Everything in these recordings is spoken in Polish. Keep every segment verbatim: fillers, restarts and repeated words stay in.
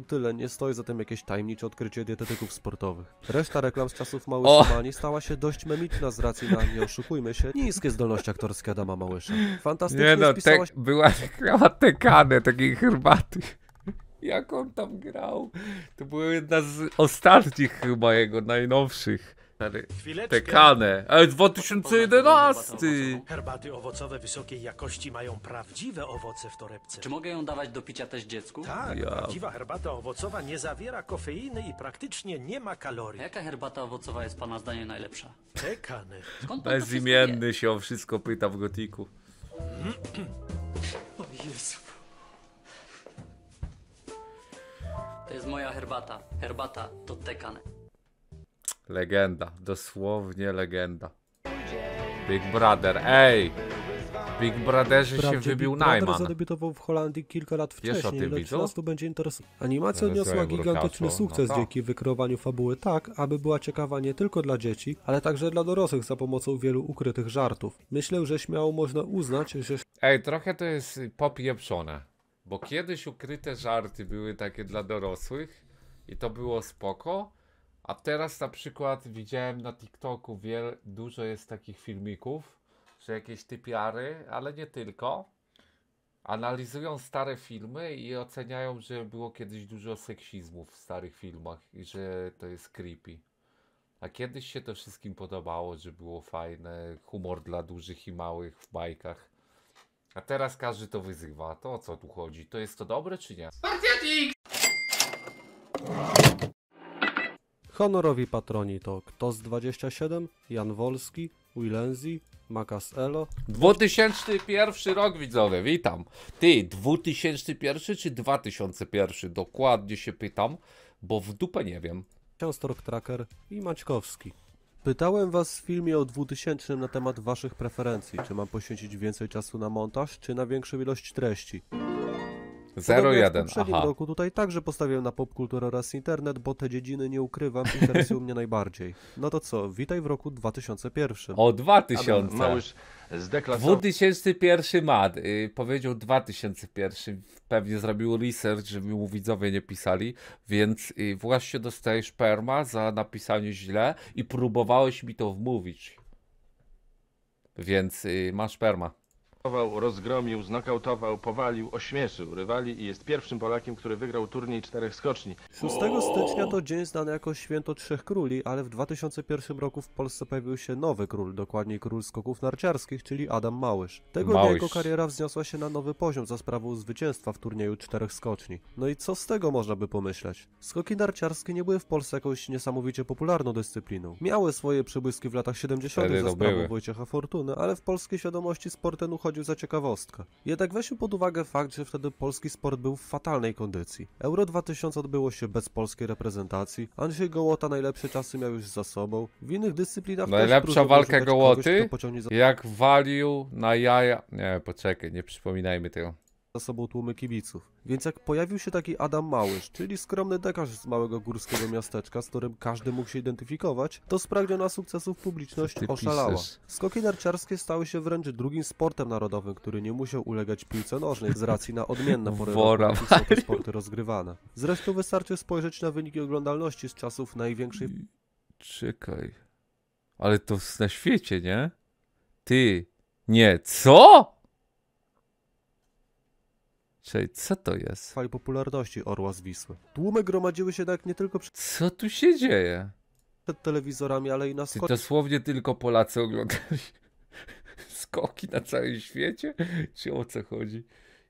to tyle, nie stoi za tym jakieś tajemnicze odkrycie dietetyków sportowych. Reszta reklam z czasów Małyszowani stała się dość memiczna z racji na, nie oszukujmy się, niskie zdolności aktorskie Adama Małysza. Fantastycznie nie no, spisała się... była reklama Tekane, takiej herbaty. Jak on tam grał? To była jedna z ostatnich chyba jego, najnowszych. Tekane, ale dwa tysiące jedenasty! Herbaty owocowe wysokiej jakości mają prawdziwe owoce w torebce. Czy mogę ją dawać do picia też dziecku? Tak, ja. Prawdziwa herbata owocowa nie zawiera kofeiny i praktycznie nie ma kalorii. A jaka herbata owocowa jest pana zdaniem najlepsza? Tekane. Bezimienny się o wszystko pyta w gotiku. O Jezu. To jest moja herbata. Herbata to Tekane. Legenda, dosłownie legenda. Big Brother, ej! Big Brotherze się Big wybił Najman. Zadebiutował w Holandii kilka lat wcześniej, lecz nas to będzie interesujące. Animacja odniosła gigantyczny sukces no dzięki wykreowaniu fabuły tak, aby była ciekawa nie tylko dla dzieci, ale także dla dorosłych za pomocą wielu ukrytych żartów. Myślę, że śmiało można uznać, że... Ej, trochę to jest popieprzone, bo kiedyś ukryte żarty były takie dla dorosłych i to było spoko. A teraz na przykład widziałem na TikToku wiele, dużo jest takich filmików, że jakieś typiary, ale nie tylko, analizują stare filmy i oceniają, że było kiedyś dużo seksizmu w starych filmach i że to jest creepy. A kiedyś się to wszystkim podobało, że było fajne, humor dla dużych i małych w bajkach. A teraz każdy to wyzywa. To o co tu chodzi? To jest to dobre czy nie? Honorowi patroni to Ktos dwadzieścia siedem, Jan Wolski, Willenzi, Makas Elo. dwa tysiące pierwszy rok widzowie, witam. Ty, dwa tysiące pierwszy czy dwa tysiące pierwszy? Dokładnie się pytam, bo w dupę nie wiem. Ciąstork Tracker i Maćkowski. Pytałem was w filmie o dwutysięcznym na temat waszych preferencji. Czy mam poświęcić więcej czasu na montaż, czy na większą ilość treści? zero jeden, W poprzednim aha. roku tutaj także postawiłem na popkulturę oraz internet, bo te dziedziny, nie ukrywam, interesują mnie najbardziej. No to co, witaj w roku dwa tysiące pierwszym. O, dwa tysiące! Małysz zdeklasował... dwa tysiące pierwszy mad, yy, powiedział dwa tysiące pierwszy, pewnie zrobił research, żeby mu widzowie nie pisali, więc yy, właśnie dostajesz perma za napisanie źle i próbowałeś mi to wmówić. Więc yy, masz perma. Rozgromił, znokautował, powalił, ośmieszył rywali i jest pierwszym Polakiem, który wygrał turniej czterech skoczni. szóstego stycznia to dzień znany jako Święto Trzech Króli, ale w dwa tysiące pierwszym roku w Polsce pojawił się nowy król, dokładniej król skoków narciarskich, czyli Adam Małysz. Tego Małysz. dnia jego kariera wzniosła się na nowy poziom za sprawą zwycięstwa w turnieju czterech skoczni. No i co z tego można by pomyśleć? Skoki narciarskie nie były w Polsce jakąś niesamowicie popularną dyscypliną. Miały swoje przybłyski w latach siedemdziesiątych za sprawą były. Wojciecha Fortuny, ale w polskiej świadomości sport ten uchodzi za ciekawostkę. Jednak weźmy pod uwagę fakt, że wtedy polski sport był w fatalnej kondycji. Euro dwa tysiące odbyło się bez polskiej reprezentacji, Andrzej Gołota najlepsze czasy miał już za sobą, w innych dyscyplinach... Najlepsza walka Gołoty, kogoś, za... jak walił na jaja... Nie, poczekaj, nie przypominajmy tego. ...za sobą tłumy kibiców. Więc jak pojawił się taki Adam Małysz, czyli skromny dekarz z małego górskiego miasteczka, z którym każdy mógł się identyfikować, to spragniona sukcesów publiczność oszalała. Skoki narciarskie stały się wręcz drugim sportem narodowym, który nie musiał ulegać piłce nożnej z racji na odmienne pory roku, są te sporty rozgrywane. Zresztą wystarczy spojrzeć na wyniki oglądalności z czasów największej... Czekaj... Ale to na świecie, nie? Ty... Nie, co?! Co to jest? Fali popularności Orła z Wisły. Tłumy gromadziły się tak nie tylko przed... Co tu się dzieje? Przed telewizorami, ale i na skokach. Dosłownie tylko Polacy oglądali skoki na całym świecie? Czy o co chodzi?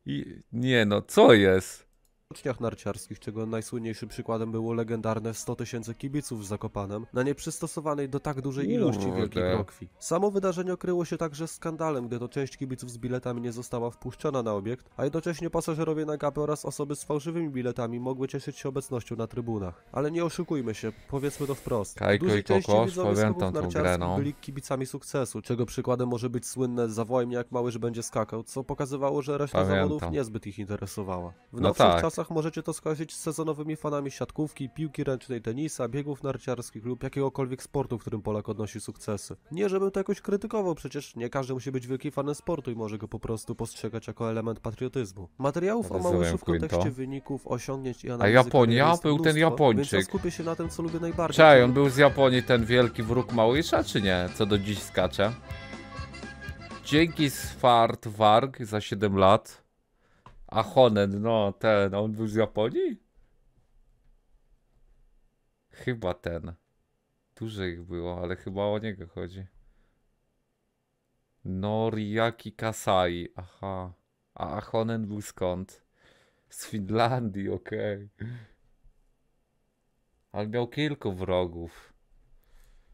I... Nie no, co jest? W skoczniach narciarskich, czego najsłynniejszym przykładem było legendarne sto tysięcy kibiców z Zakopanem, na nieprzystosowanej do tak dużej ilości Ude. wielkiej brokwi. Samo wydarzenie okryło się także skandalem, gdy to część kibiców z biletami nie została wpuszczona na obiekt, a jednocześnie pasażerowie na gapę oraz osoby z fałszywymi biletami mogły cieszyć się obecnością na trybunach. Ale nie oszukujmy się, powiedzmy to wprost. Kajko i Kokosz, pamiętam tą grę, no. byli kibicami sukcesu, czego przykładem może być słynne Zawołaj mnie jak Małysz będzie skakał, co pokazywało, że reszta pamiętam. zawodów niezbyt ich interesowała. W no tak. Dreamworksach możecie to skojarzyć z sezonowymi fanami siatkówki, piłki ręcznej, tenisa, biegów narciarskich lub jakiegokolwiek sportu, w którym Polak odnosi sukcesy. Nie żebym to jakoś krytykował, przecież nie każdy musi być wielkim fanem sportu i może go po prostu postrzegać jako element patriotyzmu. Materiałów o Małyszu w kontekście wyników, osiągnięć i analizy... A Japonia? Był mnóstwo, ten Japończyk. Więc skupię się na tym, co lubię najbardziej. Czekaj, on był z Japonii, ten wielki wróg Małysza, czy nie? Co do dziś skacze. Dzięki Swart Warg za siedem lat. A Honen, no ten, on był z Japonii? Chyba ten. Dużo ich było, ale chyba o niego chodzi. Noriaki Kasai, aha. A Ahonen był skąd? Z Finlandii, okej. Okay. Ale miał kilku wrogów.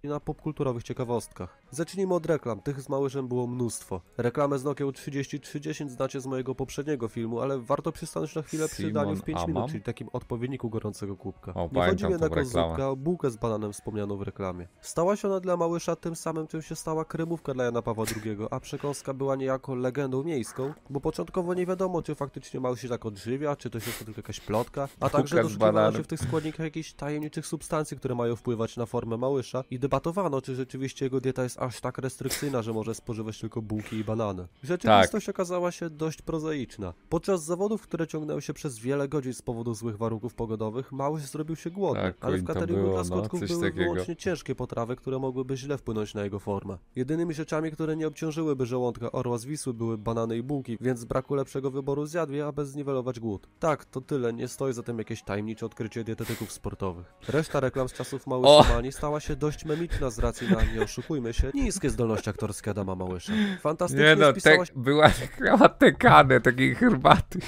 I na popkulturowych ciekawostkach. Zacznijmy od reklam, tych z Małyszem było mnóstwo. Reklamę z Nokią trzydzieści trzy dziesięć znacie z mojego poprzedniego filmu, ale warto przystanąć na chwilę przy daniu w pięć minut, czyli takim odpowiedniku gorącego kubka. O, nie chodzi jednak o zupkę, o bułkę z bananem wspomnianą w reklamie. Stała się ona dla Małysza tym samym, czym się stała kremówka dla Jana Pawła drugiego, a przekąska była niejako legendą miejską, bo początkowo nie wiadomo, czy faktycznie Małysz się tak odżywia, czy to jest to tylko jakaś plotka, a także doszukiwano się w tych składnikach jakichś tajemniczych substancji, które mają wpływać na formę Małysza, i debatowano, czy rzeczywiście jego dieta jest aż tak restrykcyjna, że może spożywać tylko bułki i banany. Rzeczywistość tak okazała się dość prozaiczna. Podczas zawodów, które ciągnęły się przez wiele godzin z powodu złych warunków pogodowych, Małysz zrobił się głodny, tak, ale w cateringu dla skutków no, były takiego. wyłącznie ciężkie potrawy, które mogłyby źle wpłynąć na jego formę. Jedynymi rzeczami, które nie obciążyłyby żołądka orła z Wisły, były banany i bułki, więc z braku lepszego wyboru zjadł je, aby zniwelować głód. Tak, to tyle, nie stoi za tym jakieś tajemnicze odkrycie dietetyków sportowych. Reszta reklam z czasów Małysza Mani stała się dość memiczna z racji na, nie oszukujmy się, niskie zdolności aktorskie Adama Małysza. Fantastycznie nie no, spisałaś... te... była reklama Tekane, takiej herbaty.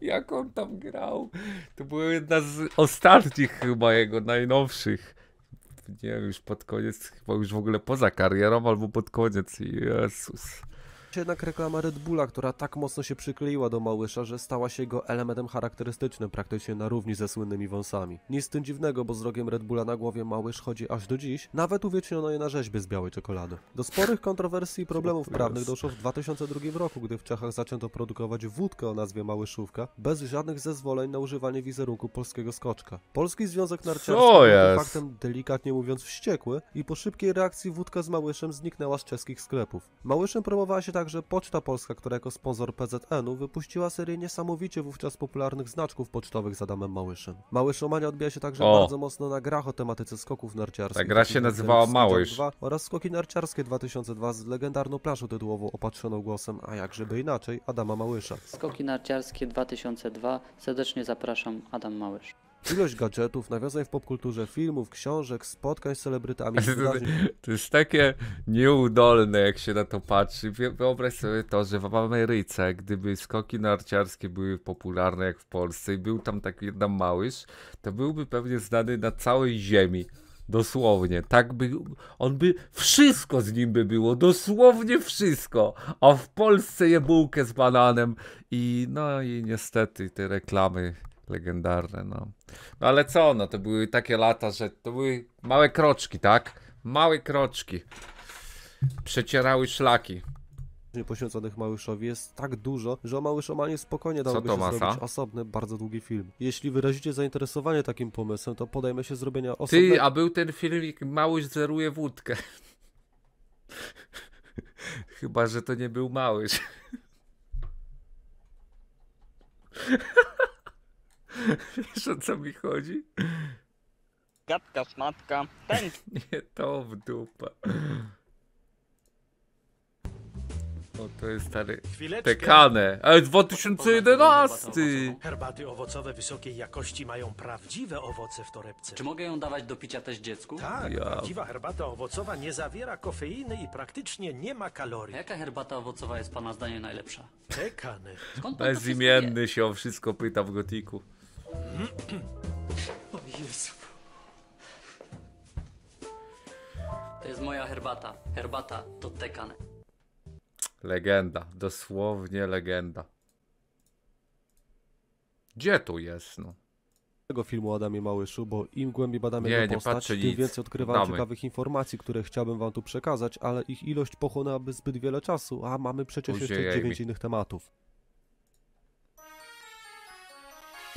Jak on tam grał? To była jedna z ostatnich chyba jego, najnowszych. Nie wiem, już pod koniec, chyba już w ogóle poza karierą albo pod koniec. Jezus. Jednak reklama Red Bulla, która tak mocno się przykleiła do Małysza, że stała się jego elementem charakterystycznym, praktycznie na równi ze słynnymi wąsami. Nic z tym dziwnego, bo z rogiem Red Bulla na głowie Małysz chodzi aż do dziś, nawet uwieczniono je na rzeźby z białej czekolady. Do sporych kontrowersji i problemów prawnych doszło w dwa tysiące drugim roku, gdy w Czechach zaczęto produkować wódkę o nazwie Małyszówka bez żadnych zezwoleń na używanie wizerunku polskiego skoczka. Polski Związek Narciarski był faktem delikatnie mówiąc wściekły i po szybkiej reakcji wódka z Małyszem zniknęła z czeskich sklepów. Małyszem promowała się tak Także Poczta Polska, która jako sponsor P Z N u wypuściła serię niesamowicie wówczas popularnych znaczków pocztowych z Adamem Małyszem. Małyszomania odbija się także o. bardzo mocno na grach o tematyce skoków narciarskich. Ta gra się nazywała Małysz. Oraz Skoki Narciarskie dwa tysiące dwa z legendarną plażą tytułową opatrzoną głosem, a jakżeby inaczej, Adama Małysza. Skoki Narciarskie dwa tysiące dwa, serdecznie zapraszam, Adam Małysz. Ilość gadżetów, nawiązań w popkulturze, filmów, książek, spotkań z celebrytami. To jest takie nieudolne, jak się na to patrzy. Wyobraź sobie to, że w Ameryce, gdyby skoki narciarskie były popularne jak w Polsce i był tam taki jeden Małysz, to byłby pewnie znany na całej ziemi. Dosłownie, tak by, on by, wszystko z nim by było, dosłownie wszystko, a w Polsce je bułkę z bananem i no i niestety te reklamy legendarne, no. No ale co, no to były takie lata, że to były małe kroczki, tak? Małe kroczki. Przecierały szlaki. Poświęconych Małyszowi jest tak dużo, że o Małyszomanie spokojnie dałoby się zrobić osobny, bardzo długi film. Jeśli wyrazicie zainteresowanie takim pomysłem, to podejmę się zrobienia osobnego... Ty, a był ten filmik Małysz zeruje wódkę. Chyba, że to nie był Małysz. Wiesz, o co mi chodzi? Gadka, szmatka, ten! Nie, to w dupę. O, to jest stary Tekane, ale dwa tysiące jedenasty! Herbaty owocowe wysokiej jakości mają prawdziwe owoce w torebce. Czy mogę ją dawać do picia też dziecku? Tak, ja. Prawdziwa herbata owocowa nie zawiera kofeiny i praktycznie nie ma kalorii. A jaka herbata owocowa jest pana zdaniem najlepsza? Tekane. Bezimienny się o wszystko pyta w gotiku. O Jezu. To jest moja herbata. Herbata to Tekane. Legenda, dosłownie legenda. Gdzie tu jest, no? Tego filmu o Adamie Małyszu, bo im głębiej badamy nie, jego postać, nie tym nic. Więcej odkrywam Damy. ciekawych informacji, które chciałbym wam tu przekazać, ale ich ilość pochłonęłaby zbyt wiele czasu, a mamy przecież Uzie jeszcze dziewięć innych tematów.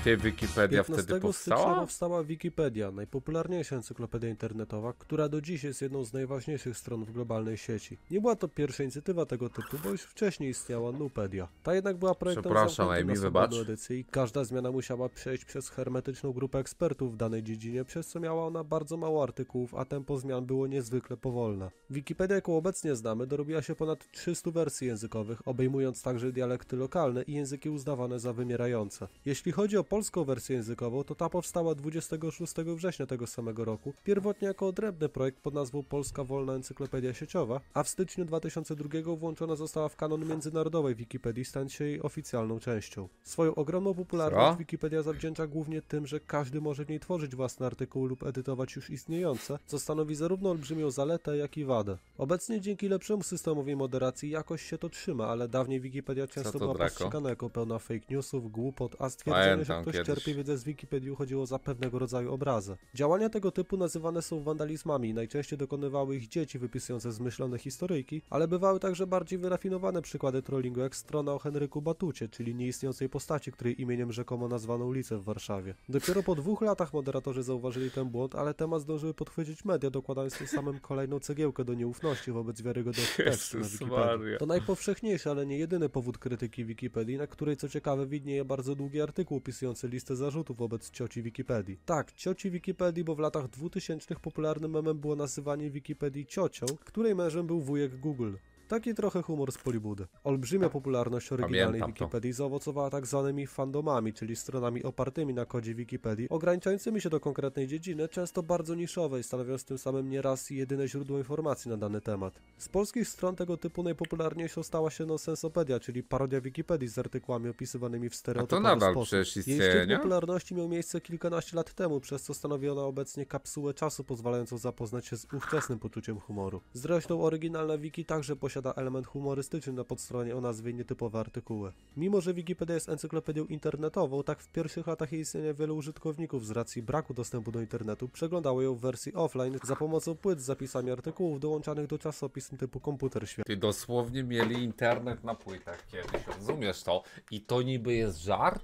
Ty, Wikipedia wtedy powstała? powstała Wikipedia, najpopularniejsza encyklopedia internetowa, która do dziś jest jedną z najważniejszych stron w globalnej sieci. Nie była to pierwsza inicjatywa tego typu, bo już wcześniej istniała Nupedia. Ta jednak była projektem zamkniętym na swobodną edycję i każda zmiana musiała przejść przez hermetyczną grupę ekspertów w danej dziedzinie, przez co miała ona bardzo mało artykułów, a tempo zmian było niezwykle powolne. Wikipedia, jaką obecnie znamy, dorobiła się ponad trzystu wersji językowych, obejmując także dialekty lokalne i języki uznawane za wymierające. Jeśli chodzi o polską wersję językową, to ta powstała dwudziestego szóstego września tego samego roku, pierwotnie jako odrębny projekt pod nazwą Polska Wolna Encyklopedia Sieciowa, a w styczniu dwa tysiące drugiego włączona została w kanon międzynarodowej Wikipedii, stając się jej oficjalną częścią. Swoją ogromną popularność Co? Wikipedia zawdzięcza głównie tym, że każdy może w niej tworzyć własny artykuł lub edytować już istniejące, co stanowi zarówno olbrzymią zaletę, jak i wadę. Obecnie dzięki lepszemu systemowi moderacji jakoś się to trzyma, ale dawniej Wikipedia często była postrzegana jako pełna fake newsów, głupot, a stwierdzenie, że ktoś czerpie wiedzę z Wikipedii, uchodziło za pewnego rodzaju obrazę. Działania tego typu nazywane są wandalizmami, najczęściej dokonywały ich dzieci wypisujące zmyślone historyjki, ale bywały także bardziej wyrafinowane przykłady trollingu, jak strona o Henryku Batucie, czyli nieistniejącej postaci, której imieniem rzekomo nazwano ulicę w Warszawie. Dopiero po dwóch latach moderatorzy zauważyli ten błąd, ale temat zdążyły podchwycić media, dokładając tym samym kolejną cegiełkę do nieufności wobec wiarygodności tekstu na Wikipedii. To najpowszechniejszy, ale nie jedyny powód krytyki Wikipedii, na której co ciekawe widnieje bardzo długi artykuł opisujący listę zarzutów wobec cioci Wikipedii. Tak, cioci Wikipedii, bo w latach dwutysięcznych popularnym memem było nazywanie Wikipedii ciocią, której mężem był wujek Google. Taki trochę humor z Polibudy. Olbrzymia popularność oryginalnej Wikipedii zaowocowała tak zwanymi fandomami, czyli stronami opartymi na kodzie Wikipedii, ograniczającymi się do konkretnej dziedziny, często bardzo niszowej, stanowiąc tym samym nieraz jedyne źródło informacji na dany temat. Z polskich stron tego typu najpopularniejszą stała się Nosensopedia, czyli parodia Wikipedii z artykułami opisywanymi w stereotypowy sposób. A to nadal przecież istnieje, nie? Jej szczyt popularności miał miejsce kilkanaście lat temu, przez co stanowi ona obecnie kapsułę czasu pozwalającą zapoznać się z ówczesnym poczuciem humoru. Zresztą oryginalna wiki także posiada da element humorystyczny na podstronie o nazwie nietypowe artykuły. Mimo że Wikipedia jest encyklopedią internetową, tak w pierwszych latach jej istnienia wielu użytkowników z racji braku dostępu do internetu przeglądało ją w wersji offline za pomocą płyt z zapisami artykułów dołączanych do czasopism typu Komputer Świat. Ty, dosłownie mieli internet na płytach kiedyś, rozumiesz to? I to niby jest żart?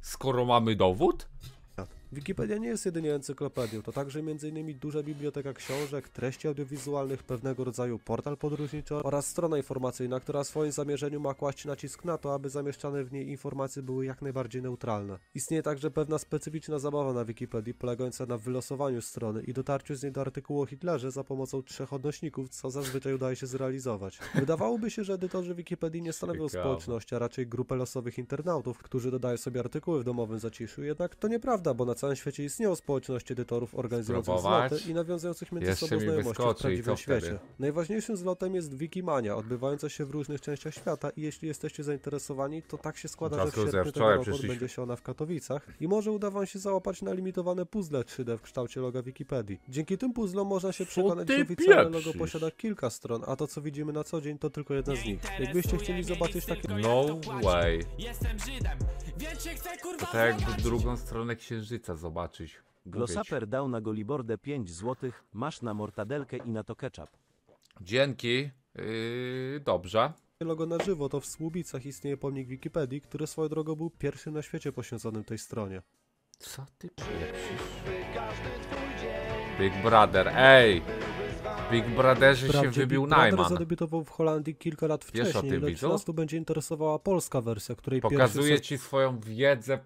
Skoro mamy dowód? Wikipedia nie jest jedynie encyklopedią, to także między innymi duża biblioteka książek, treści audiowizualnych, pewnego rodzaju portal podróżniczy oraz strona informacyjna, która w swoim zamierzeniu ma kłaść nacisk na to, aby zamieszczane w niej informacje były jak najbardziej neutralne. Istnieje także pewna specyficzna zabawa na Wikipedii, polegająca na wylosowaniu strony i dotarciu z niej do artykułu o Hitlerze za pomocą trzech odnośników, co zazwyczaj udaje się zrealizować. Wydawałoby się, że edytorzy Wikipedii nie stanowią społeczności, a raczej grupę losowych internautów, którzy dodają sobie artykuły w domowym zaciszu, jednak to nieprawda, bo na na całym świecie istnieją społeczności edytorów organizujących zloty i nawiązujących między sobą znajomości w prawdziwym świecie. Najważniejszym zlotem jest Wikimania, odbywająca się w różnych częściach świata i jeśli jesteście zainteresowani, to tak się składa, że w sierpniu tego roku odbędzie się ona w Katowicach i może uda wam się załapać na limitowane puzzle trzy D w kształcie loga Wikipedii. Dzięki tym puzzlom można się przekonać, że oficjalne logo posiada kilka stron, a to co widzimy na co dzień to tylko jedna z nich. Jakbyście chcieli zobaczyć takie... No way. To tak jakby drugą stronę księżyca zobaczyć. Glossaper dał na Golibordę pięć złotych, masz na mortadelkę i na to ketchup. Dzięki, yy, dobrze. Logo na żywo to w Słubicach istnieje pomnik Wikipedii, który swoją drogą był pierwszym na świecie poświęconym tej stronie. Co ty pieprzysz? Big Brother, ej! Big Brotherze się wybił Najman. Big Brother zadebiutował w Holandii kilka lat wcześniej, lecz teraz tu będzie interesowała polska wersja, której pokazuje ci swoją wiedzę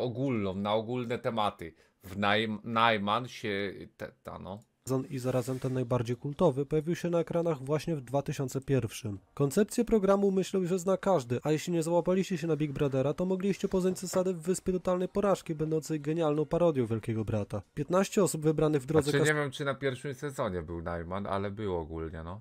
ogólną, na ogólne tematy. W Najman się... Te, ta no. I zarazem ten najbardziej kultowy pojawił się na ekranach właśnie w dwa tysiące pierwszym. Koncepcję programu myślał, że zna każdy, a jeśli nie załapaliście się na Big Brothera, to mogliście poznać zasady w Wyspie Totalnej Porażki, będącej genialną parodią Wielkiego Brata. piętnaście osób wybranych w drodze... Znaczy, nie wiem, czy na pierwszym sezonie był Najman, ale był ogólnie, no.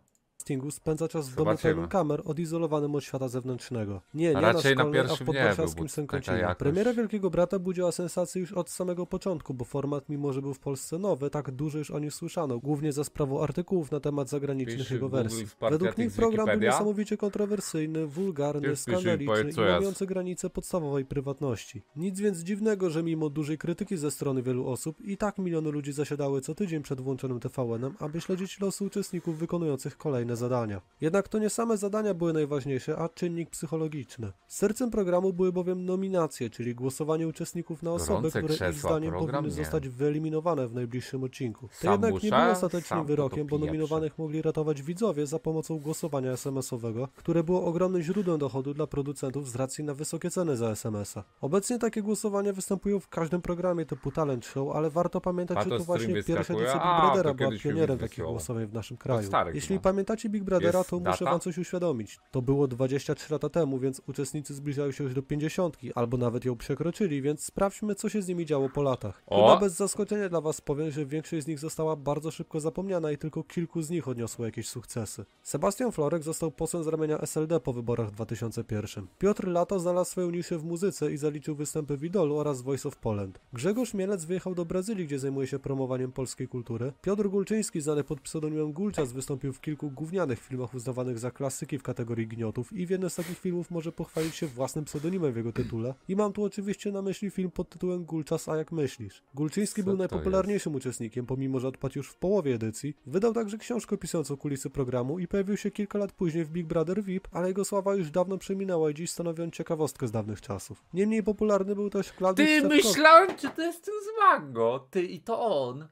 Spędza czas w domu pełnym kamer, odizolowanym od świata zewnętrznego. Nie, nie na szkolnej, a w podwarszawskim Sękocinie. Premiera Wielkiego Brata budziła sensację już od samego początku, bo format, mimo że był w Polsce nowy, tak dużo już o nim słyszano, głównie za sprawą artykułów na temat zagranicznych jego wersji. Według nich program był niesamowicie kontrowersyjny, wulgarny, skandaliczny i łamiący granice podstawowej prywatności. Nic więc dziwnego, że mimo dużej krytyki ze strony wielu osób, i tak miliony ludzi zasiadały co tydzień przed włączonym T V N-em, aby śledzić losy uczestników wykonujących kolejne zadania. Jednak to nie same zadania były najważniejsze, a czynnik psychologiczny. Sercem programu były bowiem nominacje, czyli głosowanie uczestników na osoby, Gorące które krzesła, ich zdaniem powinny nie. zostać wyeliminowane w najbliższym odcinku. To jednak nie było ostatecznym wyrokiem, bo nominowanych mogli ratować widzowie za pomocą głosowania es em esowego, które było ogromnym źródłem dochodu dla producentów z racji na wysokie ceny za es em esa. Obecnie takie głosowania występują w każdym programie typu talent show, ale warto pamiętać, Pato że to właśnie pierwsza edycja Big Brothera była pionierem takich głosowań w naszym kraju. Starych, Jeśli no. pamiętacie Big Brothera, to muszę data? wam coś uświadomić. To było dwadzieścia trzy lata temu, więc uczestnicy zbliżają się już do pięćdziesiątki, albo nawet ją przekroczyli, więc sprawdźmy, co się z nimi działo po latach. Chyba bez zaskoczenia dla was powiem, że większość z nich została bardzo szybko zapomniana i tylko kilku z nich odniosło jakieś sukcesy. Sebastian Florek został posłem z ramienia es el de po wyborach w dwa tysiące pierwszym. Piotr Lato znalazł swoją niszę w muzyce i zaliczył występy w Idolu oraz Voice of Poland. Grzegorz Mielec wyjechał do Brazylii, gdzie zajmuje się promowaniem polskiej kultury. Piotr Gulczyński, znany pod pseudonimem Gulczas, wystąpił w kilku gównianych filmach uznawanych za klasyki w kategorii gniotów i w jednym z takich filmów może pochwalić się własnym pseudonimem w jego tytule. I mam tu oczywiście na myśli film pod tytułem Gulczas, a jak myślisz? Gulczyński Co był najpopularniejszym jest? uczestnikiem, pomimo że odpadł już w połowie edycji. Wydał także książkę piszącą kulisy programu i pojawił się kilka lat później w Big Brother V I P, ale jego sława już dawno przeminęła i dziś stanowią ciekawostkę z dawnych czasów. Niemniej popularny był też Klaudiusz Ty Szczepkowski. Myślałem, czy to jest ten z Mango. Ty i to on.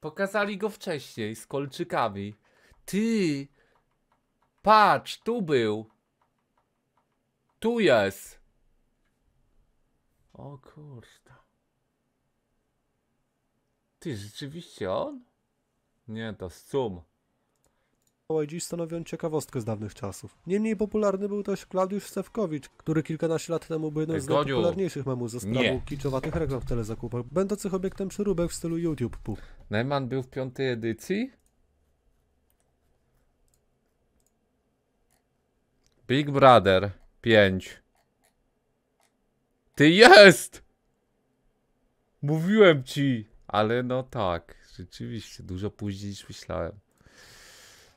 Pokazali go wcześniej z kolczykami. Ty. Patrz, tu był. Tu jest. O kurde. Ty, rzeczywiście on? Nie, to Scum. I dziś stanowią ciekawostkę z dawnych czasów. Niemniej popularny był też Klaudiusz Szczepkowicz, który kilkanaście lat temu był jednym z najpopularniejszych memów ze sprawą Nie. kiczowatych reklam w telezakupach, będących obiektem przeróbek w stylu YouTube. Neumann był w piątej edycji? Big Brother pięć. Ty jest! Mówiłem ci! Ale no tak, rzeczywiście, dużo później niż myślałem.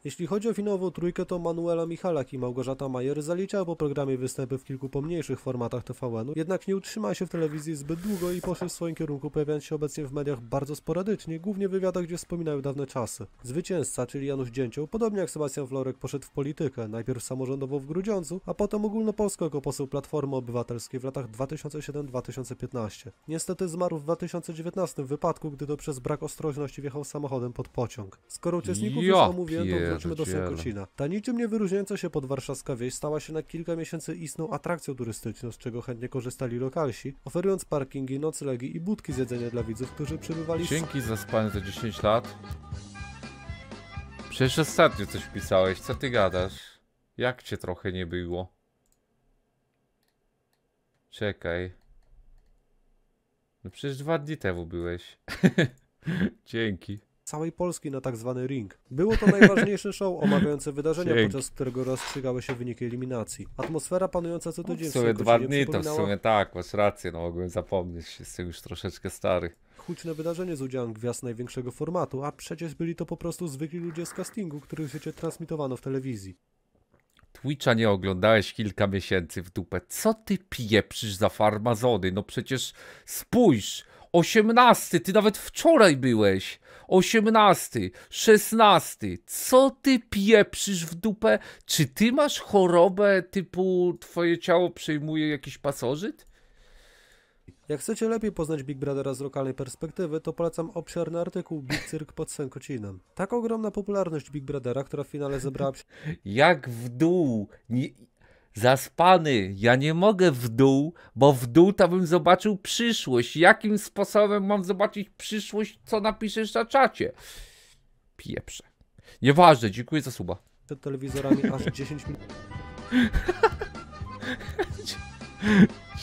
Jeśli chodzi o finałową trójkę, to Manuela Michalak i Małgorzata Majer zaliczały po programie występy w kilku pomniejszych formatach T V N-u, jednak nie utrzymały się w telewizji zbyt długo i poszły w swoim kierunku, pojawiając się obecnie w mediach bardzo sporadycznie, głównie w wywiadach, gdzie wspominają dawne czasy. Zwycięzca, czyli Janusz Dzięcioł, podobnie jak Sebastian Florek, poszedł w politykę, najpierw samorządową w Grudziądzu, a potem ogólnopolską jako poseł Platformy Obywatelskiej w latach dwa tysiące siódmym do dwa tysiące piętnastego. Niestety zmarł w dwa tysiące dziewiętnastym w wypadku, gdy to przez brak ostrożności wjechał samochodem pod pociąg. Skoro uczestników już omówiłem, wróćmy do Sękocina. Ta niczym nie wyróżniająca się podwarszawska wieś stała się na kilka miesięcy istną atrakcją turystyczną, z czego chętnie korzystali lokalsi, oferując parkingi, noclegi i budki z jedzenia dla widzów, którzy przybywali... Dzięki za spanie za dziesięć lat. Przecież ostatnio coś pisałeś, co ty gadasz? Jak cię trochę nie było? Czekaj. No przecież dwa dni temu byłeś. Dzięki. Całej Polski na tak zwany ring. Było to najważniejsze show omawiające wydarzenia, Dzięki. podczas którego rozstrzygały się wyniki eliminacji. Atmosfera panująca co tydzień w Sękocinie przypominała... dwa dni to w sumie tak, masz rację, no mogłem zapomnieć, jestem już troszeczkę stary. Huczne wydarzenie z udziałem gwiazd największego formatu, a przecież byli to po prostu zwykli ludzie z castingu, których życie transmitowano w telewizji. Twitcha nie oglądałeś kilka miesięcy w dupę. Co ty pieprzysz za farmazony? No przecież spójrz! osiemnasty, ty nawet wczoraj byłeś. osiemnasty, szesnasty. Co ty pieprzysz w dupę? Czy ty masz chorobę typu twoje ciało przejmuje jakiś pasożyt? Jak chcecie lepiej poznać Big Brothera z lokalnej perspektywy, to polecam obszerny artykuł Big Cyrk pod Sękocinem. Tak ogromna popularność Big Brothera, która w finale zebrała... Jak w dół... Nie... Zaspany, ja nie mogę w dół, bo w dół to bym zobaczył przyszłość. Jakim sposobem mam zobaczyć przyszłość, co napiszesz na czacie? Pieprze. Nieważne, dziękuję za suba. Przed telewizorami aż dziesięć minut.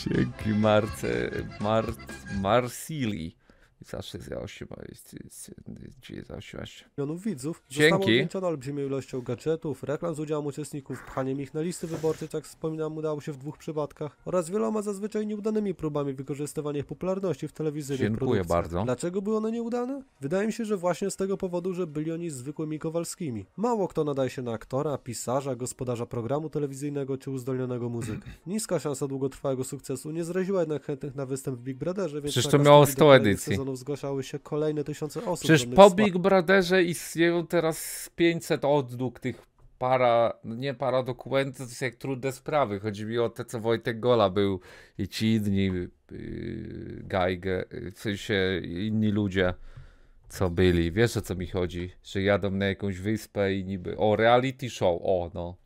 Dzięki Marce, Mar, Marsili. Zawsze za osiem milionów widzów zostało objęczono olbrzymią ilością gadżetów, reklam z udziałem uczestników, pchaniem ich na listy wyborczych, jak wspominam, udało się w dwóch przypadkach, oraz wieloma zazwyczaj nieudanymi próbami wykorzystywania ich popularności w telewizyjnej Dziękuję produkcji. bardzo. Dlaczego były one nieudane? Wydaje mi się, że właśnie z tego powodu, że byli oni zwykłymi Kowalskimi. Mało kto nadaje się na aktora, pisarza, gospodarza programu telewizyjnego czy uzdolnionego muzyka. Niska szansa długotrwałego sukcesu nie zraziła jednak chętnych na występ w Big Brotherze, więc przecież to miało sto edycji. Zgłaszały się kolejne tysiące osób. Przecież po Big Brotherze istnieją teraz pięćset odnóg tych para, nie para dokumenty, to jest jak trudne sprawy. Chodzi mi o te, co Wojtek Gola był i ci inni yy, gajge, w sensie inni ludzie, co byli. Wiesz, o co mi chodzi? Że jadą na jakąś wyspę i niby, o, reality show, o, no.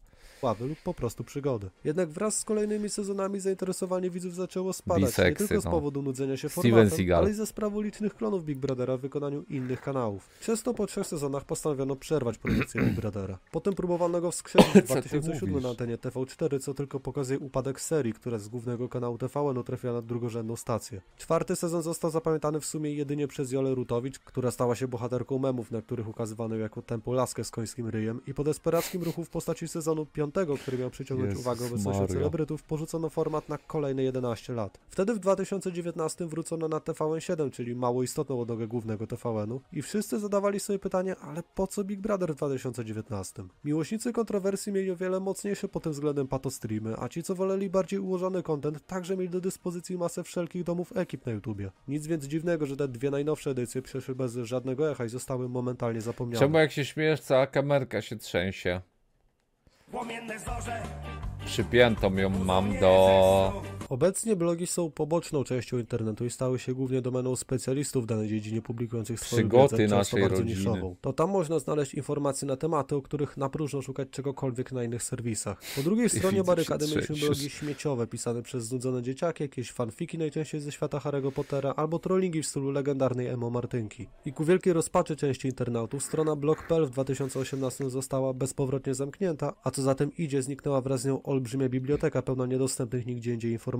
Sławy lub po prostu przygody. Jednak wraz z kolejnymi sezonami zainteresowanie widzów zaczęło spadać, Biseksy, nie tylko z powodu no. nudzenia się formatem, ale i ze sprawą licznych klonów Big Brothera w wykonaniu innych kanałów. Przez to po trzech sezonach postanowiono przerwać produkcję Big Brothera. Potem próbowano go wskrzesić w dwa tysiące siódmym na antenie T V cztery, co tylko pokazuje upadek serii, która z głównego kanału T V N trafiła na drugorzędną stację. Czwarty sezon został zapamiętany w sumie jedynie przez Jolę Rutowicz, która stała się bohaterką memów, na których ukazywano ją jako tępą laskę z końskim ryjem, i po desperackim ruchu w postaci sezonu piątego, który miał przyciągnąć Jezus uwagę obecnością celebrytów, porzucono format na kolejne jedenaście lat. Wtedy w dwa tysiące dziewiętnastym wrócono na T V N siedem, czyli mało istotną odnogę głównego T V N-u, i wszyscy zadawali sobie pytanie, ale po co Big Brother w dwa tysiące dziewiętnastym? Miłośnicy kontrowersji mieli o wiele mocniejsze pod tym względem patostreamy, a ci, co woleli bardziej ułożony content, także mieli do dyspozycji masę wszelkich domów ekip na YouTubie. Nic więc dziwnego, że te dwie najnowsze edycje przeszły bez żadnego echa i zostały momentalnie zapomniane. Czemu jak się śmiesz, cała kamerka się trzęsie? Przypiętą ją mam do... Obecnie blogi są poboczną częścią internetu i stały się głównie domeną specjalistów w danej dziedzinie publikujących swoje wiedzę, często bardzo niszową. To tam można znaleźć informacje na tematy, o których na próżno szukać czegokolwiek na innych serwisach. Po drugiej stronie barykady mieliśmy blogi śmieciowe pisane przez znudzone dzieciaki, jakieś fanfiki najczęściej ze świata Harry'ego Pottera albo trollingi w stylu legendarnej emo Martynki. I ku wielkiej rozpaczy części internautów strona blog kropka p l w dwa tysiące osiemnastym została bezpowrotnie zamknięta, a co za tym idzie zniknęła wraz z nią olbrzymia biblioteka pełna niedostępnych nigdzie indziej informacji.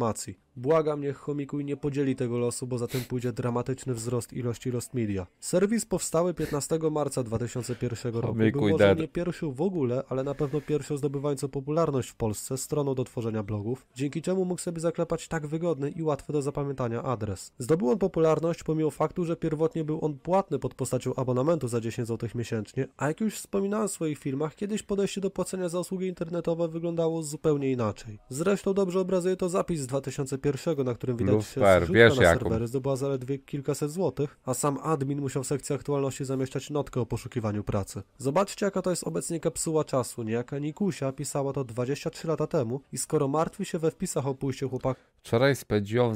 Błagam, niech Chomikuj nie podzieli tego losu, bo za tym pójdzie dramatyczny wzrost ilości Lost Media. Serwis powstały piętnastego marca dwa tysiące pierwszego roku. Chomikuj był może nie pierwszy w ogóle, ale na pewno pierwszą zdobywającą popularność w Polsce stroną do tworzenia blogów, dzięki czemu mógł sobie zaklepać tak wygodny i łatwy do zapamiętania adres. Zdobył on popularność pomimo faktu, że pierwotnie był on płatny pod postacią abonamentu za dziesięć złotych miesięcznie, a jak już wspominałem w swoich filmach, kiedyś podejście do płacenia za usługi internetowe wyglądało zupełnie inaczej. Zresztą dobrze obrazuje to zapis z dwa tysiące pierwszego, na którym widać, Luf, że zrzutka na serwery zdobyła zaledwie kilkaset złotych, a sam admin musiał w sekcji aktualności zamieszczać notkę o poszukiwaniu pracy. Zobaczcie, jaka to jest obecnie kapsuła czasu. Niejaka Nikusia pisała to dwadzieścia trzy lata temu i skoro martwi się we wpisach o pójściu chłopak... Wczoraj spędziłam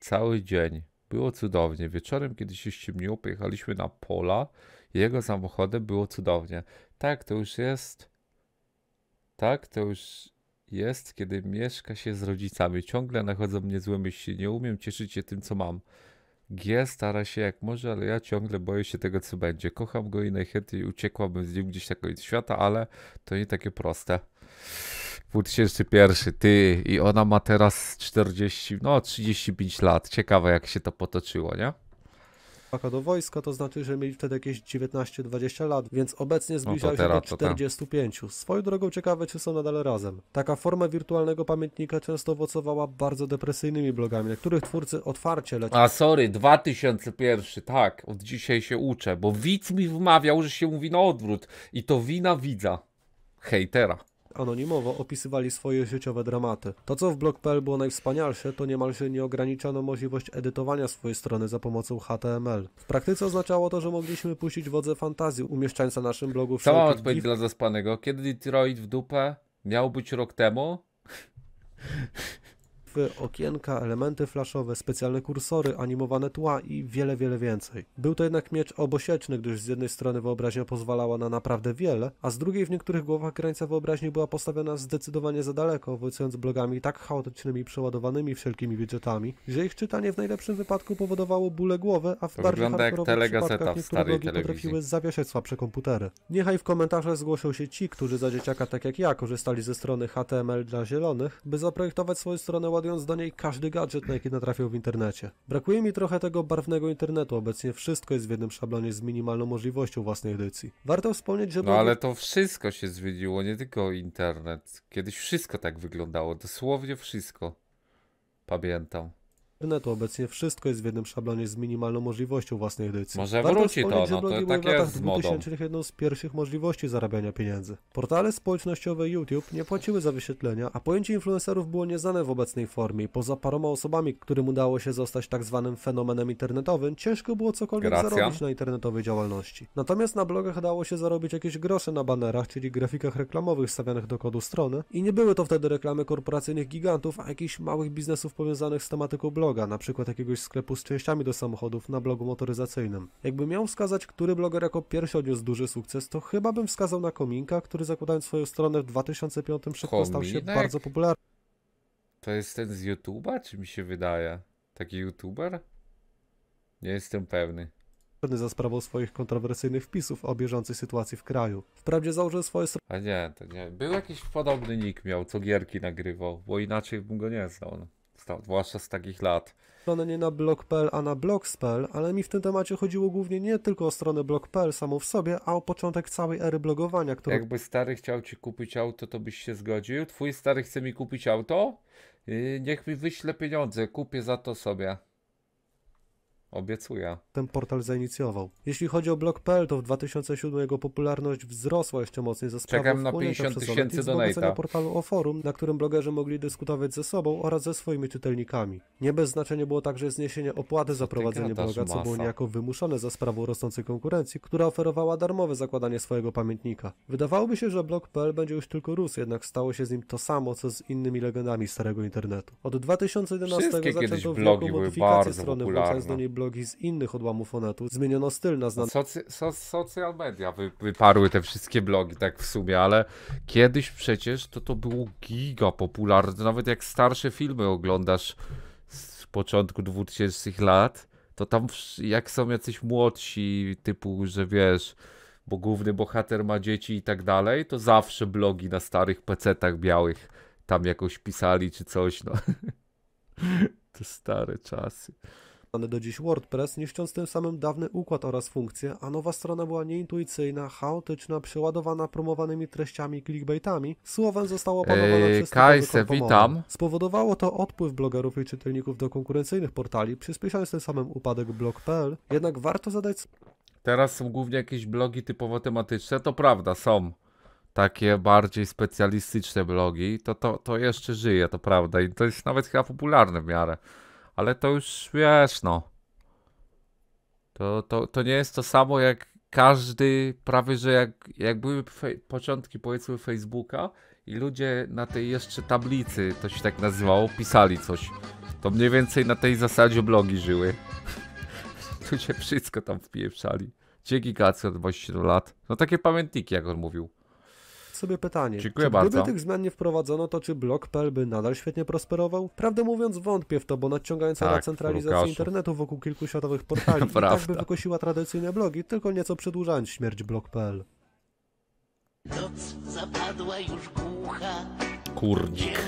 cały dzień. Było cudownie. Wieczorem, kiedy się ściemniło, pojechaliśmy na pola. Jego samochodem było cudownie. Tak, to już jest... Tak, to już... Jest, kiedy mieszka się z rodzicami. Ciągle nachodzą mnie złe myśli. Nie umiem cieszyć się tym, co mam. G stara się jak może, ale ja ciągle boję się tego, co będzie. Kocham go i najchętniej uciekłabym z nim gdzieś na koniec świata, ale to nie takie proste. dwa tysiące pierwszy, ty. I ona ma teraz czterdzieści, no trzydzieści pięć lat. Ciekawe, jak się to potoczyło, nie? Do wojska, to znaczy, że mieli wtedy jakieś dziewiętnaście dwadzieścia lat, więc obecnie zbliżają no się do czterdziestu pięciu. Swoją drogą ciekawe, czy są nadal razem. Taka forma wirtualnego pamiętnika często owocowała bardzo depresyjnymi blogami, na których twórcy otwarcie lecieli. A sorry, dwa tysiące pierwszy, tak, od dzisiaj się uczę, bo widz mi wmawiał, że się mówi na odwrót i to wina widza, hejtera. Anonimowo opisywali swoje życiowe dramaty. To, co w blog kropka p l było najwspanialsze, to niemalże nieograniczono możliwość edytowania swojej strony za pomocą H T M L. W praktyce oznaczało to, że mogliśmy puścić wodze fantazji, umieszczając na naszym blogu wszelkie... Cała odpowiedź gif... dla zaspanego. Kiedy Detroit w dupę miał być rok temu? Okienka, elementy flashowe, specjalne kursory, animowane tła i wiele, wiele więcej. Był to jednak miecz obosieczny, gdyż z jednej strony wyobraźnia pozwalała na naprawdę wiele, a z drugiej w niektórych głowach granica wyobraźni była postawiona zdecydowanie za daleko, owocując blogami tak chaotycznymi i przeładowanymi wszelkimi widżetami, że ich czytanie w najlepszym wypadku powodowało bóle głowy, a w to bardziej hardkorowych przypadkach niektóre blogi potrafiły zawieszać słabsze komputery. Niechaj w komentarzach zgłoszą się ci, którzy za dzieciaka tak jak ja korzystali ze strony H T M L dla zielonych, by zaprojektować swoją stronę ładnie Ładując do niej każdy gadżet, na jaki natrafił w internecie. Brakuje mi trochę tego barwnego internetu, obecnie wszystko jest w jednym szablonie z minimalną możliwością własnej edycji. Warto wspomnieć, że... No ale to wszystko się zmieniło, nie tylko internet. Kiedyś wszystko tak wyglądało, dosłownie wszystko. Pamiętam. Internetu obecnie wszystko jest w jednym szablonie z minimalną możliwością własnej edycji. Może warto wróci to, no to tak jest z modą. Jedną z pierwszych możliwości zarabiania pieniędzy. Portale społecznościowe YouTube nie płaciły za wyświetlenia, a pojęcie influencerów było nieznane w obecnej formie i poza paroma osobami, którym udało się zostać tak zwanym fenomenem internetowym, ciężko było cokolwiek Gracja. zarobić na internetowej działalności. Natomiast na blogach dało się zarobić jakieś grosze na banerach, czyli grafikach reklamowych stawianych do kodu strony i nie były to wtedy reklamy korporacyjnych gigantów, a jakichś małych biznesów powiązanych z tematyką bloga, na przykład jakiegoś sklepu z częściami do samochodów na blogu motoryzacyjnym. Jakby miał wskazać, który bloger jako pierwszy odniósł duży sukces, to chyba bym wskazał na Kominka, który zakładając swoją stronę w dwa tysiące piątym szybko stał się bardzo popularny. To jest ten z YouTube'a, czy mi się wydaje? Taki YouTuber? Nie jestem pewny. Za sprawą swoich kontrowersyjnych wpisów o bieżącej sytuacji w kraju. Wprawdzie założył swoje strony... A nie, to nie. Był jakiś podobny nick miał, co gierki nagrywał, bo inaczej bym go nie znał. No. Stał, zwłaszcza z takich lat. Stronę nie na blog kropka p l, a na blogs kropka p l, ale mi w tym temacie chodziło głównie nie tylko o stronę blog kropka p l samą w sobie, a o początek całej ery blogowania, który... Jakby stary chciał ci kupić auto, to byś się zgodził? Twój stary chce mi kupić auto? Yy, niech mi wyśle pieniądze, kupię za to sobie. Obiecuję. Ten portal zainicjował. Jeśli chodzi o blog kropka p l, to w dwa tysiące siódmym jego popularność wzrosła jeszcze mocniej za sprawą wpłynięcia przez Onet i wzbogacenia portalu o forum, na którym blogerzy mogli dyskutować ze sobą oraz ze swoimi czytelnikami. Nie bez znaczenia było także zniesienie opłaty za prowadzenie bloga, co było niejako wymuszone za sprawą rosnącej konkurencji, która oferowała darmowe zakładanie swojego pamiętnika. Wydawałoby się, że blog kropka p l będzie już tylko rósł, jednak stało się z nim to samo, co z innymi legendami starego internetu. Od dwa tysiące jedenastego zaczęto wielką modyfikację strony, wracając do niej blogi z innych odłamów Onetu, zmieniono styl na znany... Socy, so, social media wy, wyparły te wszystkie blogi, tak w sumie, ale kiedyś przecież to to było giga popularne, nawet jak starsze filmy oglądasz z początku dwutysięcznych lat, to tam jak są jacyś młodsi, typu, że wiesz, bo główny bohater ma dzieci i tak dalej, to zawsze blogi na starych pecetach białych tam jakoś pisali czy coś, no. To stare czasy. Do dziś WordPress, niszcząc tym samym dawny układ oraz funkcje, a nowa strona była nieintuicyjna, chaotyczna, przeładowana promowanymi treściami i clickbaitami, słowem została opanowana eee, przez Kajse, witam. Spowodowało to odpływ blogerów i czytelników do konkurencyjnych portali, przyspieszając tym samym upadek blog kropka p l, jednak warto zadać... Teraz są głównie jakieś blogi typowo tematyczne, to prawda, są takie bardziej specjalistyczne blogi, to, to, to jeszcze żyje, to prawda, i to jest nawet chyba popularne w miarę. Ale to już, wiesz, no, to, to, to nie jest to samo jak każdy, prawie że jak, jak były początki, powiedzmy, Facebooka i ludzie na tej jeszcze tablicy, to się tak nazywało, pisali coś. To mniej więcej na tej zasadzie blogi żyły. Ludzie wszystko tam wpieprzali. Dzięki Kacy od dwudziestu siedmiu lat. No takie pamiętniki, jak on mówił. Sobie pytanie, Dziękuję czy gdyby bardzo. tych zmian nie wprowadzono, to czy blog kropka p l by nadal świetnie prosperował? Prawdę mówiąc wątpię w to, bo nadciągająca tak, centralizacja internetu wokół kilku światowych portali i tak by wykosiła tradycyjne blogi, tylko nieco przedłużając śmierć blog kropka p l. Noc zapadła już głucha. Kurnik.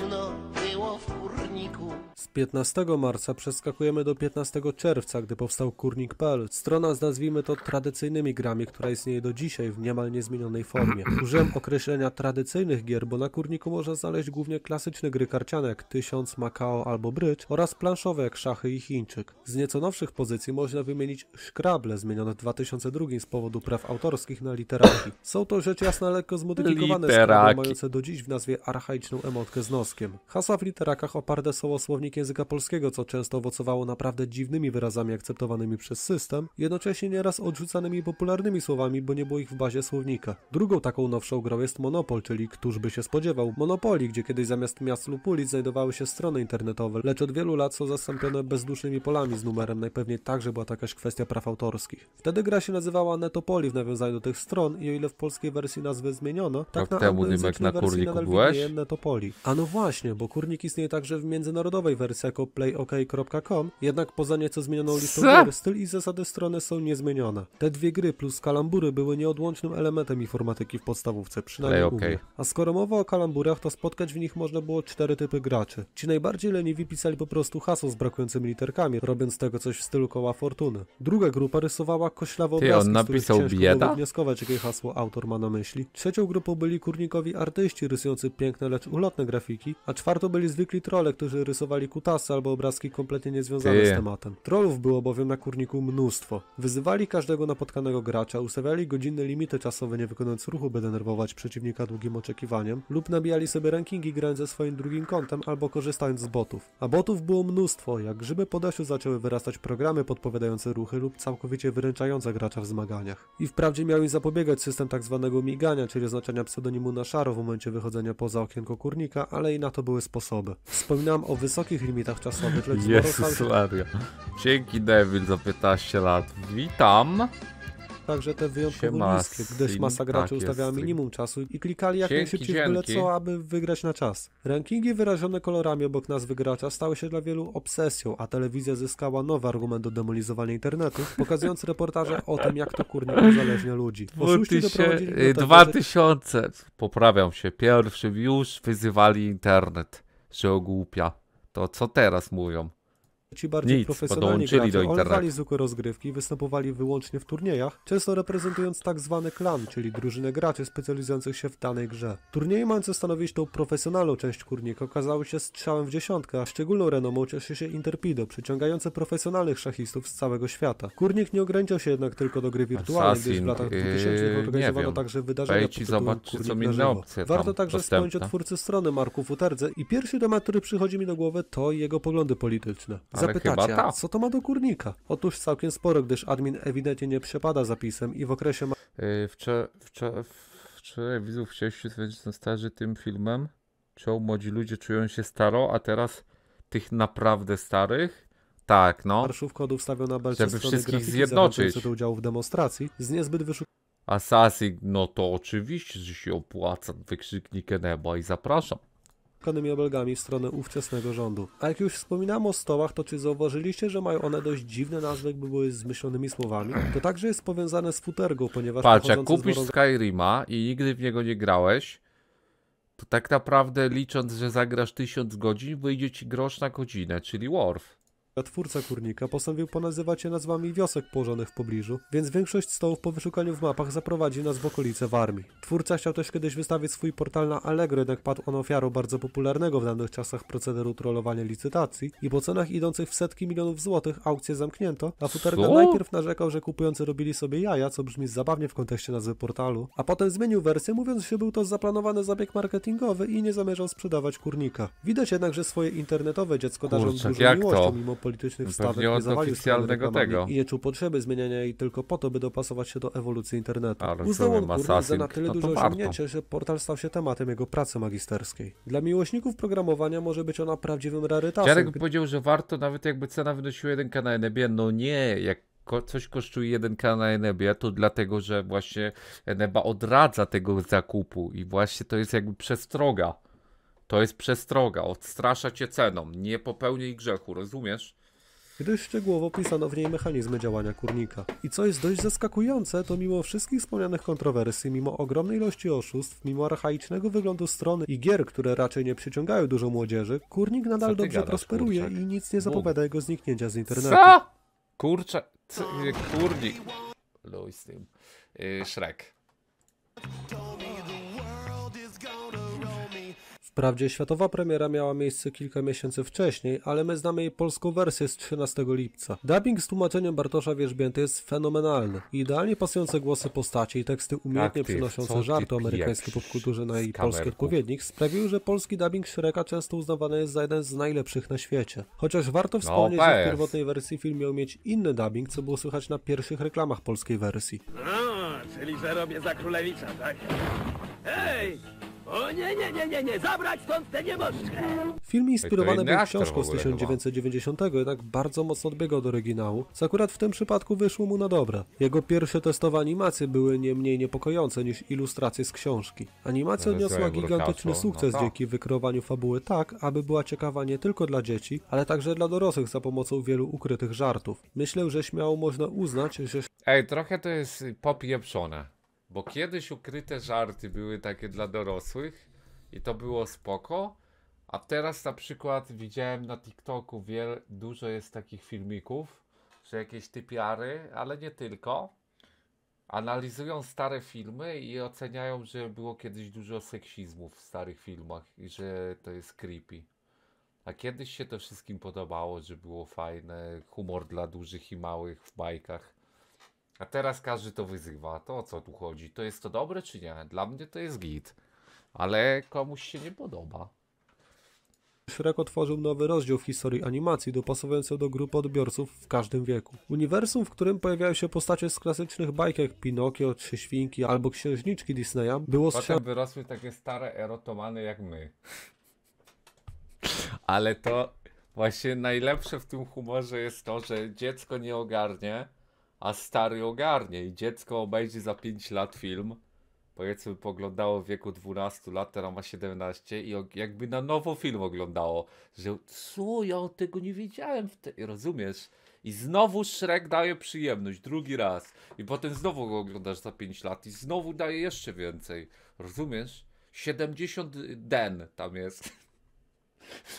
Z piętnastego marca przeskakujemy do piętnastego czerwca, gdy powstał Kurnik kropka p l. Strona z, nazwijmy to, tradycyjnymi grami, która istnieje do dzisiaj w niemal niezmienionej formie. Użyłem określenia tradycyjnych gier, bo na Kurniku można znaleźć głównie klasyczne gry karciane jak Tysiąc, Makao albo Brycz oraz planszowe jak Szachy i Chińczyk. Z nieco nowszych pozycji można wymienić Scrabble, zmienione w dwa tysiące drugim z powodu praw autorskich na literaki. Są to rzecz jasna lekko zmodyfikowane Scrabble, mające do dziś w nazwie archaiczną emotkę z noskiem. Hasła w literakach oparte są o słownik języka polskiego, co często owocowało naprawdę dziwnymi wyrazami akceptowanymi przez system, jednocześnie nieraz odrzucanymi popularnymi słowami, bo nie było ich w bazie słownika. Drugą taką nowszą grą jest Monopol, czyli Któż by się spodziewał? Monopolii, gdzie kiedyś zamiast miast lub ulic znajdowały się strony internetowe, lecz od wielu lat są zastąpione bezdusznymi polami z numerem, najpewniej także była takaś kwestia praw autorskich. Wtedy gra się nazywała Netopoli w nawiązaniu do tych stron i o ile w polskiej wersji nazwy zmieniono, tak na anglojęzycznej wersji nadal widnieje Netopoli. A no właśnie, bo Kurnik istnieje także w międzynarodowej wersji jako play ok kropka com, jednak poza nieco zmienioną listą gier, styl i zasady strony są niezmienione. Te dwie gry plus kalambury były nieodłącznym elementem informatyki w podstawówce, przynajmniej u mnie. A skoro mowa o kalamburach, to spotkać w nich można było cztery typy graczy. Ci najbardziej leniwi pisali po prostu hasło z brakującymi literkami, robiąc tego coś w stylu Koła Fortuny. Druga grupa rysowała koślawe obrazki, z których ciężko było wnioskować, jakie hasło autor ma na myśli. Trzecią grupą byli kurnikowi artyści rysujący piękne, lecz ulotne grafiki, a czwartą byli byli zwykli trolle, którzy rysowali kutasy albo obrazki kompletnie niezwiązane Ty. z tematem. Trollów było bowiem na Kurniku mnóstwo. Wyzywali każdego napotkanego gracza, ustawiali godzinne limity czasowe, nie wykonując ruchu, by denerwować przeciwnika długim oczekiwaniem, lub nabijali sobie rankingi grając ze swoim drugim kontem albo korzystając z botów. A botów było mnóstwo, jak grzyby po deszczu zaczęły wyrastać programy podpowiadające ruchy lub całkowicie wyręczające gracza w zmaganiach. I wprawdzie miał im zapobiegać system tak zwanego migania, czyli oznaczania pseudonimu na szaro w momencie wychodzenia poza okienko Kurnika, ale i na to były sposoby. Wspominałem o wysokich limitach czasowych, lecz Jezus Maria. Dzięki Devil za piętnaście lat. Witam. Także te wyjątkowo niskie, gdyż masa graczy ustawiała minimum czasu i klikali jak najszybciej w byle co, aby wygrać na czas. Rankingi wyrażone kolorami obok nazwy gracza stały się dla wielu obsesją, a telewizja zyskała nowy argument do demolizowania internetu, pokazując reportaże o tym, jak to Kurnik uzależnia ludzi. dwa tysiące, poprawiam się, pierwszym już wyzywali internet, że ogłupia. To co teraz mówią? Ci bardziej Nic, profesjonalni gracze odwali zwykłe rozgrywki i występowali wyłącznie w turniejach, często reprezentując tak zwany klan, czyli drużynę graczy specjalizujących się w danej grze. Turnieje mające stanowić tą profesjonalną część Kurnika okazały się strzałem w dziesiątkę, a szczególną renomą cieszy się Interpido, przyciągające profesjonalnych szachistów z całego świata. Kurnik nie ograniczał się jednak tylko do gry wirtualnej, gdyż w latach dwutysięcznych organizowano także wydarzenia pod tytułem Kurnik na żywo. Warto także wspomnieć o twórcy strony Marku Futerdze i pierwszy temat, który przychodzi mi do głowy, to jego poglądy polityczne. Zapytacie, a co to ma do Kurnika? Otóż całkiem sporo, gdyż admin ewidentnie nie przepada za pisem i w okresie... Ma... Yy, wczor wczor wczoraj widzów chcieliście stwierdzić, na starzy tym filmem, czy młodzi ludzie czują się staro, a teraz tych naprawdę starych? Tak, no. Marszów kodów stawiono na belce strony grafiki zjednoczyć do udziału w demonstracji z niezbyt wyszukiwanych... Assassin, no to oczywiście, że się opłaca, wykrzyknik nieba i zapraszam. Obelgami w stronę ówczesnego rządu. A jak już wspominałem o stołach, to czy zauważyliście, że mają one dość dziwne nazwy, jakby były zmyślonymi słowami? To także jest powiązane z futergą, ponieważ... Patrz, jak kupisz zborą... Skyrima i nigdy w niego nie grałeś, to tak naprawdę licząc, że zagrasz tysiąc godzin, wyjdzie ci grosz na godzinę, czyli worth. Twórca Kurnika postanowił ponazywać je nazwami wiosek położonych w pobliżu, więc większość stołów po wyszukaniu w mapach zaprowadzi nas w okolice Warmii. Twórca chciał też kiedyś wystawić swój portal na Allegro, jednak padł on ofiarą bardzo popularnego w danych czasach procederu trollowania licytacji i po cenach idących w setki milionów złotych aukcję zamknięto, a Futerga najpierw narzekał, że kupujący robili sobie jaja, co brzmi zabawnie w kontekście nazwy portalu, a potem zmienił wersję, mówiąc, że był to zaplanowany zabieg marketingowy i nie zamierzał sprzedawać Kurnika. Widać jednak, że swoje internetowe dziecko darzą dużą miłością, mimo politycznych wstawek nie zawalił tego i nie czuł potrzeby zmieniania jej tylko po to, by dopasować się do ewolucji internetu. Uznał on Kurnik za na tyle no duże osiągnięcie, że portal stał się tematem jego pracy magisterskiej. Dla miłośników programowania może być ona prawdziwym rarytasem. Jarek by powiedział, że warto nawet jakby cena wynosiła jeden K na Enebie. No nie, jak ko coś kosztuje jeden K na Enebie, to dlatego, że właśnie Eneba odradza tego zakupu i właśnie to jest jakby przestroga. To jest przestroga, odstrasza cię ceną, nie popełnij grzechu, rozumiesz? Gdyż szczegółowo pisano w niej mechanizmy działania Kurnika. I co jest dość zaskakujące, to mimo wszystkich wspomnianych kontrowersji, mimo ogromnej ilości oszustw, mimo archaicznego wyglądu strony i gier, które raczej nie przyciągają dużo młodzieży, Kurnik nadal dobrze gadasz, prosperuje kurczak? I nic nie zapowiada jego zniknięcia z internetu. Co? Kurczę, Kurnik. Luj z tym. Yy, Shrek. Wprawdzie światowa premiera miała miejsce kilka miesięcy wcześniej, ale my znamy jej polską wersję z trzynastego lipca. Dubbing z tłumaczeniem Bartosza Wierzbięty jest fenomenalny. Idealnie pasujące głosy postaci i teksty umiejętnie Aktyw, przynoszące żart o amerykańskiej popkulturze na jej polski odpowiednik sprawiły, że polski dubbing Shreka często uznawany jest za jeden z najlepszych na świecie. Chociaż warto wspomnieć, no, że w pierwotnej wersji film miał mieć inny dubbing, co było słychać na pierwszych reklamach polskiej wersji. No, czyli że robię za królewicza, tak? Hej! O nie, nie, nie, nie, nie, zabrać stąd tę nieboszczkę! Film inspirowany był książką z tysiąc dziewięćset dziewięćdziesiątego, jednak bardzo mocno odbiegał od oryginału, co akurat w tym przypadku wyszło mu na dobre. Jego pierwsze testowe animacje były nie mniej niepokojące niż ilustracje z książki. Animacja odniosła gigantyczny sukces dzięki wykreowaniu fabuły tak, aby była ciekawa nie tylko dla dzieci, ale także dla dorosłych za pomocą wielu ukrytych żartów. Myślę, że śmiało można uznać, że... Ej, trochę to jest popieprzone. Bo kiedyś ukryte żarty były takie dla dorosłych i to było spoko, a teraz na przykład widziałem na TikToku wiele, dużo jest takich filmików, że jakieś typiary, ale nie tylko, analizują stare filmy i oceniają, że było kiedyś dużo seksizmu w starych filmach i że to jest creepy. A kiedyś się to wszystkim podobało, że było fajne, humor dla dużych i małych w bajkach. A teraz każdy to wyzywa. To o co tu chodzi? To jest to dobre czy nie? Dla mnie to jest git. Ale komuś się nie podoba. Shrek otworzył nowy rozdział w historii animacji, dopasowujący do grupy odbiorców w każdym wieku. Uniwersum, w którym pojawiają się postacie z klasycznych bajek Pinokio, Trzy Świnki albo Księżniczki Disneya, było strzel... Potem wyrosły takie stare erotomany jak my. Ale to właśnie najlepsze w tym humorze jest to, że dziecko nie ogarnie, a stary ogarnie. I dziecko obejrzy za pięć lat film, powiedzmy poglądało w wieku dwunastu lat, teraz ma siedemnaście i jakby na nowo film oglądało. Że co, ja tego nie wiedziałem, w te... rozumiesz? I znowu Shrek daje przyjemność, drugi raz. I potem znowu go oglądasz za pięć lat i znowu daje jeszcze więcej. Rozumiesz? siedemdziesiąt den tam jest.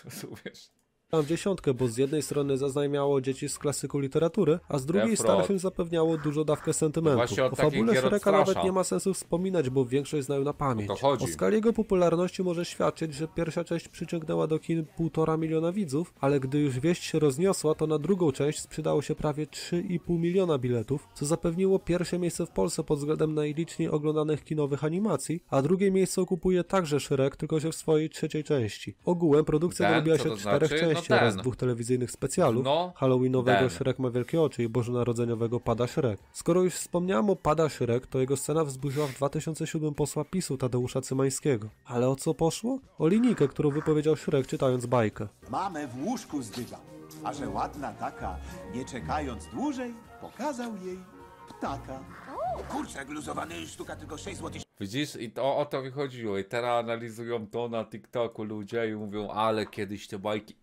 Rozumiesz? Mam dziesiątkę, bo z jednej strony zaznajmiało dzieci z klasyku literatury, a z drugiej starszym zapewniało dużo dawkę sentymentu. O fabule Shreka nawet nie ma sensu wspominać, bo większość znają na pamięć. O skali jego popularności może świadczyć, że pierwsza część przyciągnęła do kin półtora miliona widzów, ale gdy już wieść się rozniosła, to na drugą część sprzedało się prawie trzy i pół miliona biletów, co zapewniło pierwsze miejsce w Polsce pod względem najliczniej oglądanych kinowych animacji, a drugie miejsce okupuje także Shrek, tylko że w swojej trzeciej części. Ogółem produkcja dorobiła się czterech części oraz dwóch telewizyjnych specjalów, no, Halloweenowego ten. Shrek ma wielkie oczy i bożonarodzeniowego Pada Shrek. Skoro już wspomniałem o Pada Shrek, to jego scena wzburzyła w dwa tysiące siódmym posła PiSu Tadeusza Cymańskiego. Ale o co poszło? O linijkę, którą wypowiedział Shrek czytając bajkę. Mamy w łóżku zdywa, a że ładna taka, nie czekając dłużej, pokazał jej ptaka. Kurczę, gluzowany sztuka tylko sześć złotych. Widzisz, i to, o to mi chodziło. I teraz analizują to na TikToku ludzie i mówią, ale kiedyś te bajki...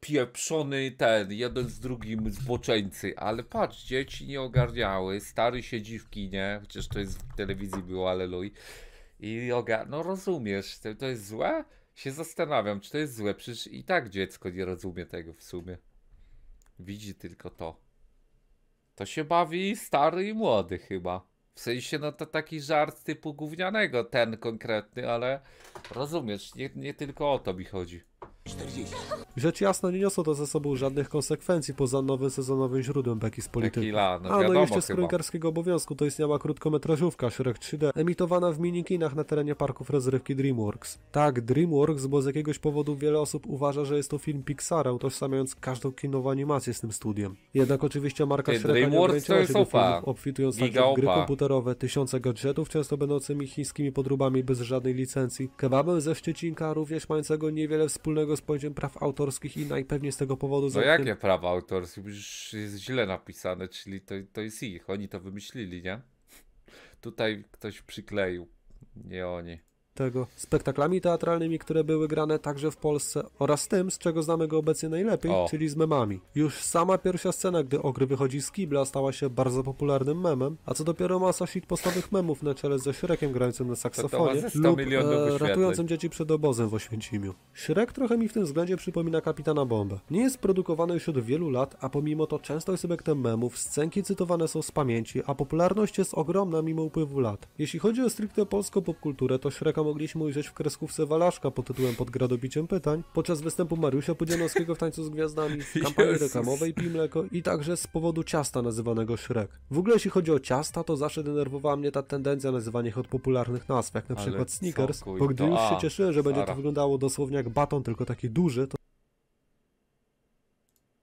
Pieprzony ten, jeden z drugim zboczeńcy, ale patrz, dzieci nie ogarniały, stary siedzi w kinie, chociaż to jest w telewizji było, aleluj, i ogar... no rozumiesz, to, to jest złe? Się zastanawiam, czy to jest złe, przecież i tak dziecko nie rozumie tego w sumie, widzi tylko to. To się bawi stary i młody chyba, w sensie no to taki żart typu gównianego, ten konkretny, ale rozumiesz, nie, nie tylko o to mi chodzi. czterdzieści. Rzecz jasna, nie niosło to ze sobą żadnych konsekwencji poza nowym sezonowym źródłem beki z polityki. No, a no jeszcze z kronikarskiego obowiązku to istniała krótkometrażówka Shrek trzy D, emitowana w minikinach na terenie parków rozrywki Dreamworks. Tak, Dreamworks, bo z jakiegoś powodu wiele osób uważa, że jest to film Pixara, utożsamiając każdą kinową animację z tym studiem. Jednak oczywiście marka Shreka nie ograniczyła się do filmów, obfitując także w gry komputerowe, tysiące gadżetów, często będącymi chińskimi podróbami bez żadnej licencji, kebabem ze Szczecinka, również mającego niewiele wspólnego z pojęciem praw autorskich i najpewniej z tego powodu... No zamknięty... jakie prawa autorskie? Już jest źle napisane, czyli to, to jest ich. Oni to wymyślili, nie? Tutaj ktoś przykleił. Nie oni. Tego. Spektaklami teatralnymi, które były grane także w Polsce oraz tym, z czego znamy go obecnie najlepiej, o. czyli z memami. Już sama pierwsza scena, gdy ogry wychodzi z kibla, stała się bardzo popularnym memem, a co dopiero masa shitpostowych memów na czele ze Shrekiem grającym na saksofonie to to lub e, ratującym dzieci przed obozem w Oświęcimiu. Shrek trochę mi w tym względzie przypomina Kapitana Bombę. Nie jest produkowany już od wielu lat, a pomimo to często jest obiektem memów, scenki cytowane są z pamięci, a popularność jest ogromna mimo upływu lat. Jeśli chodzi o stricte polską popkulturę, to Shreka mogliśmy ujrzeć w kreskówce Walaszka pod tytułem Pod gradobiciem pytań, podczas występu Mariusza Pudzianowskiego w Tańcu z Gwiazdami, w kampanii Jezus. reklamowej Pij Mleko i także z powodu ciasta nazywanego Shrek. W ogóle jeśli chodzi o ciasta, to zawsze denerwowała mnie ta tendencja nazywania ich od popularnych nazw, jak na Ale przykład Snickers, kuj, bo gdy już się cieszyłem, że będzie to wyglądało dosłownie jak baton, tylko taki duży, to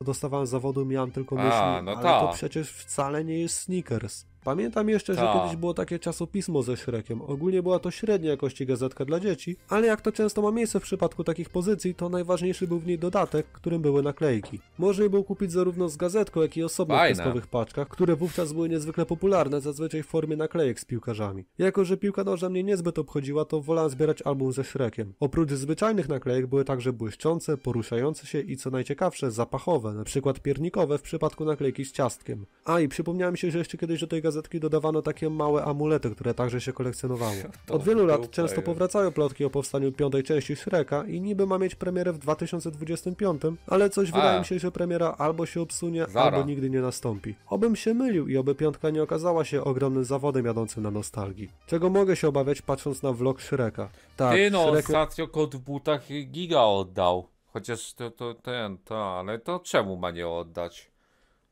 dostawałem zawodu, miałem tylko myśli, A, no ale ta. to przecież wcale nie jest Snickers. Pamiętam jeszcze, Ta. że kiedyś było takie czasopismo ze Shrekiem. Ogólnie była to średniej jakości gazetka dla dzieci, ale jak to często ma miejsce w przypadku takich pozycji, to najważniejszy był w niej dodatek, którym były naklejki. Można je było kupić zarówno z gazetką, jak i osobno w kreskowych paczkach, które wówczas były niezwykle popularne, zazwyczaj w formie naklejek z piłkarzami. Jako że piłka nożna mnie niezbyt obchodziła, to wolałem zbierać album ze Shrekiem. Oprócz zwyczajnych naklejek były także błyszczące, poruszające się i co najciekawsze zapachowe, na przykład piernikowe w przypadku naklejki z ciastkiem. A i przypomniałem się, że jeszcze kiedyś do tej gazety gazetki dodawano takie małe amulety, które także się kolekcjonowało. Od wielu lat często powracają plotki o powstaniu piątej części Shreka i niby ma mieć premierę w dwa tysiące dwudziestym piątym, ale coś A. wydaje mi się, że premiera albo się obsunie, Zara. albo nigdy nie nastąpi. Obym się mylił i oby piątka nie okazała się ogromnym zawodem jadącym na nostalgii. Czego mogę się obawiać, patrząc na vlog Shreka. Tak, Ty no, Shrek... ostatnio kot w butach giga oddał. Chociaż to, to ten, to, ale to czemu ma nie oddać?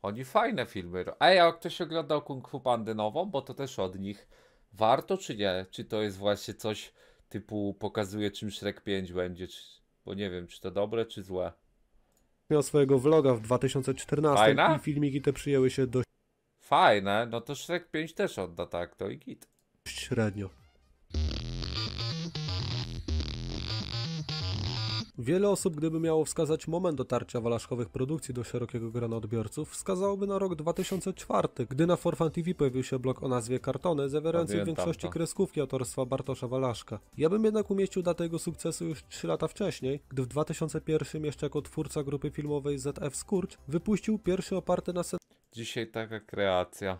Oni fajne filmy. Ej, a jak ktoś oglądał Kung Fu Pandę nową, bo to też od nich. Warto czy nie? Czy to jest właśnie coś typu pokazuje, czym Shrek pięć będzie? Czy... Bo nie wiem, czy to dobre, czy złe. Miał swojego vloga w dwa tysiące czternastym Fajna? I filmiki te przyjęły się dość... Fajne, no to Shrek pięć też odda tak, to i git. Średnio. Wiele osób, gdyby miało wskazać moment dotarcia Walaszkowych produkcji do szerokiego grona odbiorców, wskazałoby na rok dwa tysiące czwarty, gdy na Forfan T V pojawił się blog o nazwie Kartony, zawierający w większości tamto. kreskówki autorstwa Bartosza Walaszka. Ja bym jednak umieścił datę jego sukcesu już trzy lata wcześniej, gdy w dwa tysiące pierwszym jeszcze jako twórca grupy filmowej Z F Skurcz wypuścił pierwszy oparty na sen... Dzisiaj taka kreacja.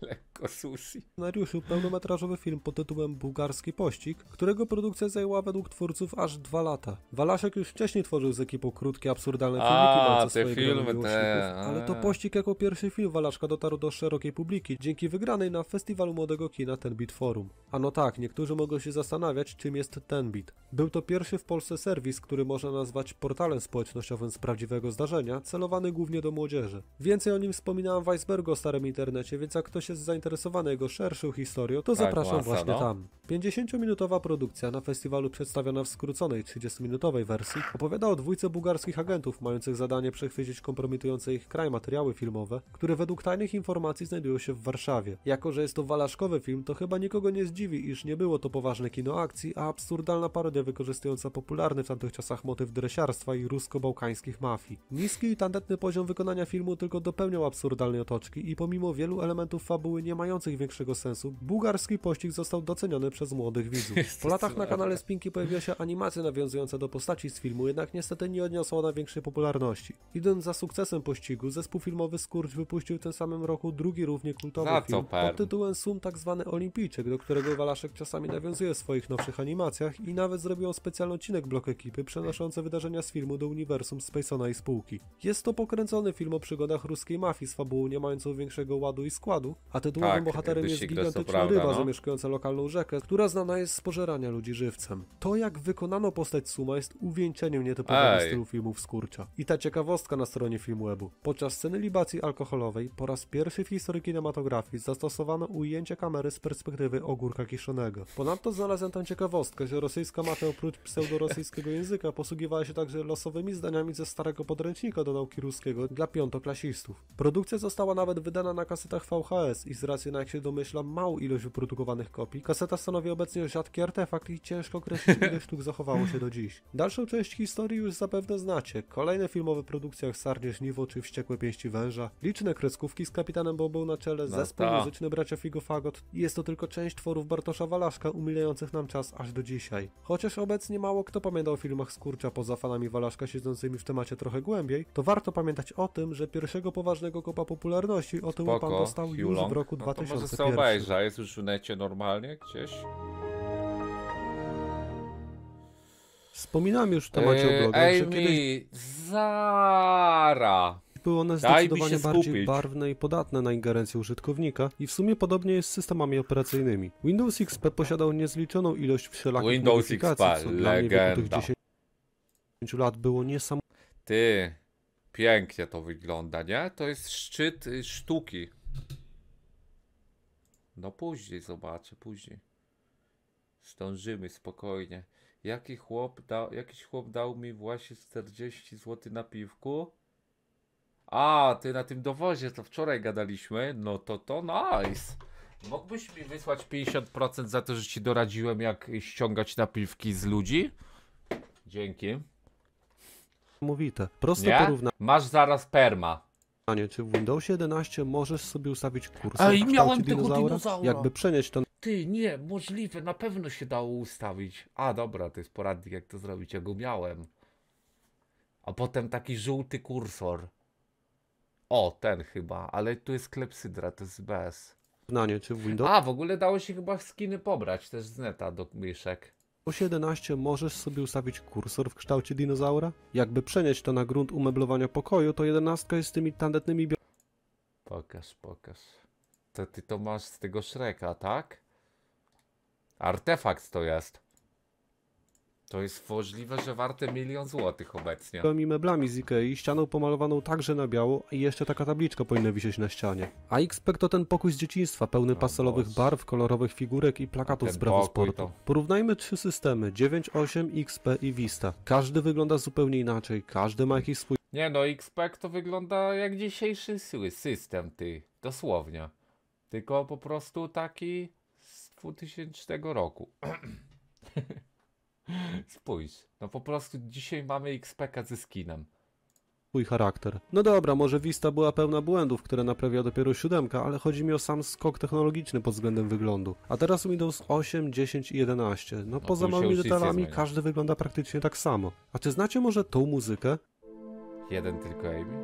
Lekko sushi. Scenariuszu pełnometrażowy film pod tytułem Bułgarski Pościg, którego produkcja zajęła według twórców aż dwa lata. Walaszek już wcześniej tworzył z ekipą krótkie, absurdalne filmiki mające swoje filmy, te... ale to Pościg jako pierwszy film Walaszka dotarł do szerokiej publiki dzięki wygranej na Festiwalu Młodego Kina Tenbit Forum. A no tak, niektórzy mogą się zastanawiać, czym jest Tenbit. Był to pierwszy w Polsce serwis, który można nazwać portalem społecznościowym z prawdziwego zdarzenia, celowany głównie do młodzieży. Więcej o nim wspominałem w Icebergu o starym internecie, więc jak ktoś jest zainteresowany jego szerszą historią, to zapraszam tak, właśnie no. tam. pięćdziesięciominutowa produkcja, na festiwalu przedstawiona w skróconej, trzydziestominutowej wersji, opowiada o dwójce bułgarskich agentów mających zadanie przechwycić kompromitujące ich kraj materiały filmowe, które według tajnych informacji znajdują się w Warszawie. Jako że jest to walaszkowy film, to chyba nikogo nie zdziwi, iż nie było to poważne kino akcji, a absurdalna parodia wykorzystująca popularny w tamtych czasach motyw dresiarstwa i rusko-bałkańskich mafii. Niski i tandetny poziom wykonania filmu tylko dopełniał absurdalnej otoczki i pomimo wielu elementów fabuły nie mających większego sensu, Bułgarski Pościg został doceniony przez młodych widzów. Po latach na kanale Spinki pojawiła się animacja nawiązująca do postaci z filmu, jednak niestety nie odniosła ona większej popularności. Idąc za sukcesem Pościgu, zespół filmowy Skurcz wypuścił w tym samym roku drugi równie kultowy film pod tytułem Sum tak zwany Olimpijczyk, do którego Walaszek czasami nawiązuje w swoich nowszych animacjach i nawet zrobił specjalny odcinek blok ekipy przenoszący wydarzenia z filmu do uniwersum Spacona i spółki. Jest to pokręcony film o przygodach ruskiej mafii z fabułą nie mającą większego ładu i składu, a tytułowym tak, bohaterem jest gigantyczna prawda, ryba no? zamieszkująca lokalną rzekę, która znana jest z pożerania ludzi żywcem. To, jak wykonano postać Suma, jest uwieńczeniem nietypowego stylu filmów Skurcza. I ta ciekawostka na stronie Filmwebu. Podczas sceny libacji alkoholowej po raz pierwszy w historii kinematografii zastosowano ujęcie kamery z perspektywy ogórka kiszonego. Ponadto znalazłem tę ciekawostkę, że rosyjska mafia oprócz pseudorosyjskiego języka posługiwała się także losowymi zdaniami ze starego podręcznika do nauki ruskiego dla piątoklasistów. Produkcja została nawet wydana na kasetach V H S i z racji na, jak się domyślam, małą ilość wyprodukowanych kopii, kaseta stanowi obecnie rzadki artefakt i ciężko określić, ile sztuk zachowało się do dziś. Dalszą część historii już zapewne znacie. Kolejne filmowe produkcje jak Sarnie Żniwo czy Wściekłe Pięści Węża, liczne kreskówki z Kapitanem Bobą na czele, no zespół ta. muzyczny bracia Figo Fagot. Jest to tylko część tworów Bartosza Walaszka umilających nam czas aż do dzisiaj. Chociaż obecnie mało kto pamięta o filmach Skurcza poza fanami Walaszka siedzącymi w temacie trochę głębiej, to warto pamiętać o tym, że pierwszego poważnego kopa popularności o tym pan dostał już w roku no dwa tysiące pierwszym. Może się obejrza, jest już w necie normalnie gdzieś. Wspominam już w temacie eee, o blogu, że kiedyś... Zara! Były one zdecydowanie bardziej barwne i podatne na ingerencję użytkownika i w sumie podobnie jest z systemami operacyjnymi. Windows X P posiadał niezliczoną ilość wszelakich Windows modyfikacji, co dla mnie w wieku tych dziesięciu lat było niesamowite. Ty, pięknie to wygląda, nie? To jest szczyt sztuki. No później zobaczę, później. Zdążymy spokojnie. Jaki chłop da, jakiś chłop dał mi właśnie czterdzieści złotych na piwku. A, ty na tym dowozie, to wczoraj gadaliśmy. No to to nice. Mógłbyś mi wysłać pięćdziesiąt procent za to, że ci doradziłem, jak ściągać napiwki z ludzi? Dzięki. Mówite. Proste nie? porównanie. Masz zaraz perma. Czy w Windowsie jedenaście możesz sobie ustawić kursor w kształcie dinozaura? Jakby przenieść ten ty, nie, możliwe, na pewno się dało ustawić. A dobra, to jest poradnik, jak to zrobić, ja go miałem. A potem taki żółty kursor. O, ten chyba, ale tu jest klepsydra, to jest bez. Na nie, czy w Windows? A, w ogóle dało się chyba skiny pobrać też z neta do myszek. Po siedemnaście możesz sobie ustawić kursor w kształcie dinozaura? Jakby przenieść to na grunt umeblowania pokoju, to jedenastka jest z tymi tandetnymi bio... Pokaż, pokaż. To ty to masz z tego Shreka, tak? Artefakt to jest. To jest możliwe, że warte milion złotych obecnie. Byłem i meblami z Ikei, ścianą pomalowaną także na biało i jeszcze taka tabliczka powinna wisieć na ścianie. A Xpek to ten pokój z dzieciństwa, pełny pastelowych barw, kolorowych figurek i plakatów z brawo sportu. To... Porównajmy trzy systemy, dziewięć, osiem, X P i Vista. Każdy wygląda zupełnie inaczej, każdy ma jakiś swój... Nie no, Xpek to wygląda jak dzisiejszy system, ty, dosłownie. Tylko po prostu taki z dwutysięcznego roku. Spójrz, no po prostu dzisiaj mamy X P K ze skinem. Twój charakter. No dobra, może Vista była pełna błędów, które naprawia dopiero siódemka, ale chodzi mi o sam skok technologiczny pod względem wyglądu. A teraz Windows osiem, dziesięć i jedenaście. No, no poza małymi detalami każdy wygląda praktycznie tak samo. A czy znacie może tą muzykę? Jeden tylko Amy?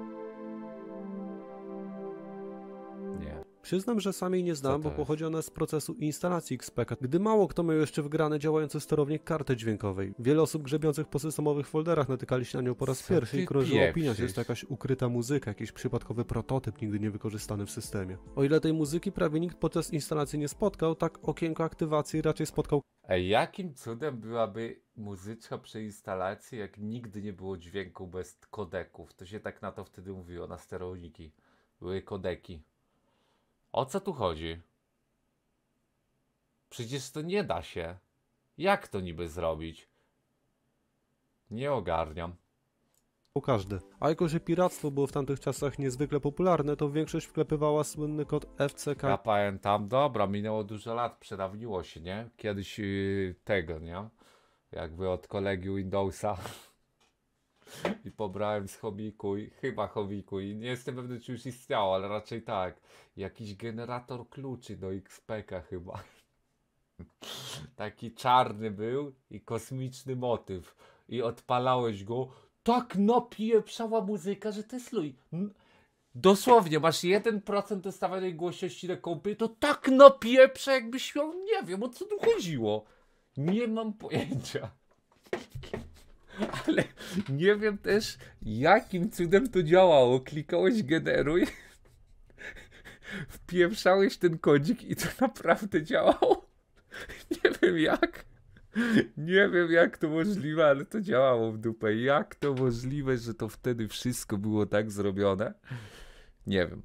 Nie. Przyznam, że sam jej nie znam, bo pochodzi ona z procesu instalacji X P K, gdy mało kto miał jeszcze wgrany działający sterownik karty dźwiękowej. Wiele osób grzebiących po systemowych folderach natykali się na nią po raz Co pierwszy i krążyła opinia, że jest to jakaś ukryta muzyka, jakiś przypadkowy prototyp nigdy nie wykorzystany w systemie. O ile tej muzyki prawie nikt podczas instalacji nie spotkał, tak okienko aktywacji raczej spotkał... A jakim cudem byłaby muzyczka przy instalacji, jak nigdy nie było dźwięku bez kodeków? To się tak na to wtedy mówiło, na sterowniki. Były kodeki. O co tu chodzi? Przecież to nie da się. Jak to niby zrobić? Nie ogarniam. Każdy. A jako, że piractwo było w tamtych czasach niezwykle popularne, to większość wklepywała słynny kod F C K. Ja pamiętam, dobra, minęło dużo lat, przedawniło się, nie? Kiedyś yy, tego, nie? Jakby od kolegi Windowsa. I pobrałem z chomiku, i chyba chomiku, i nie jestem pewny, czy już istniało, ale raczej tak. Jakiś generator kluczy do X P K chyba. Taki czarny był i kosmiczny motyw. I odpalałeś go, tak napieprzała muzyka, że ty sluj. Dosłownie, masz jeden procent dostawionej głośności na kompie, to tak napieprza, jakbyś miał, nie wiem, o co tu chodziło. Nie mam pojęcia. Ale nie wiem też, jakim cudem to działało. Klikałeś generuj, wpieprzałeś ten kodzik i to naprawdę działało. Nie wiem jak. Nie wiem jak to możliwe, ale to działało w dupę. Jak to możliwe, że to wtedy wszystko było tak zrobione? Nie wiem.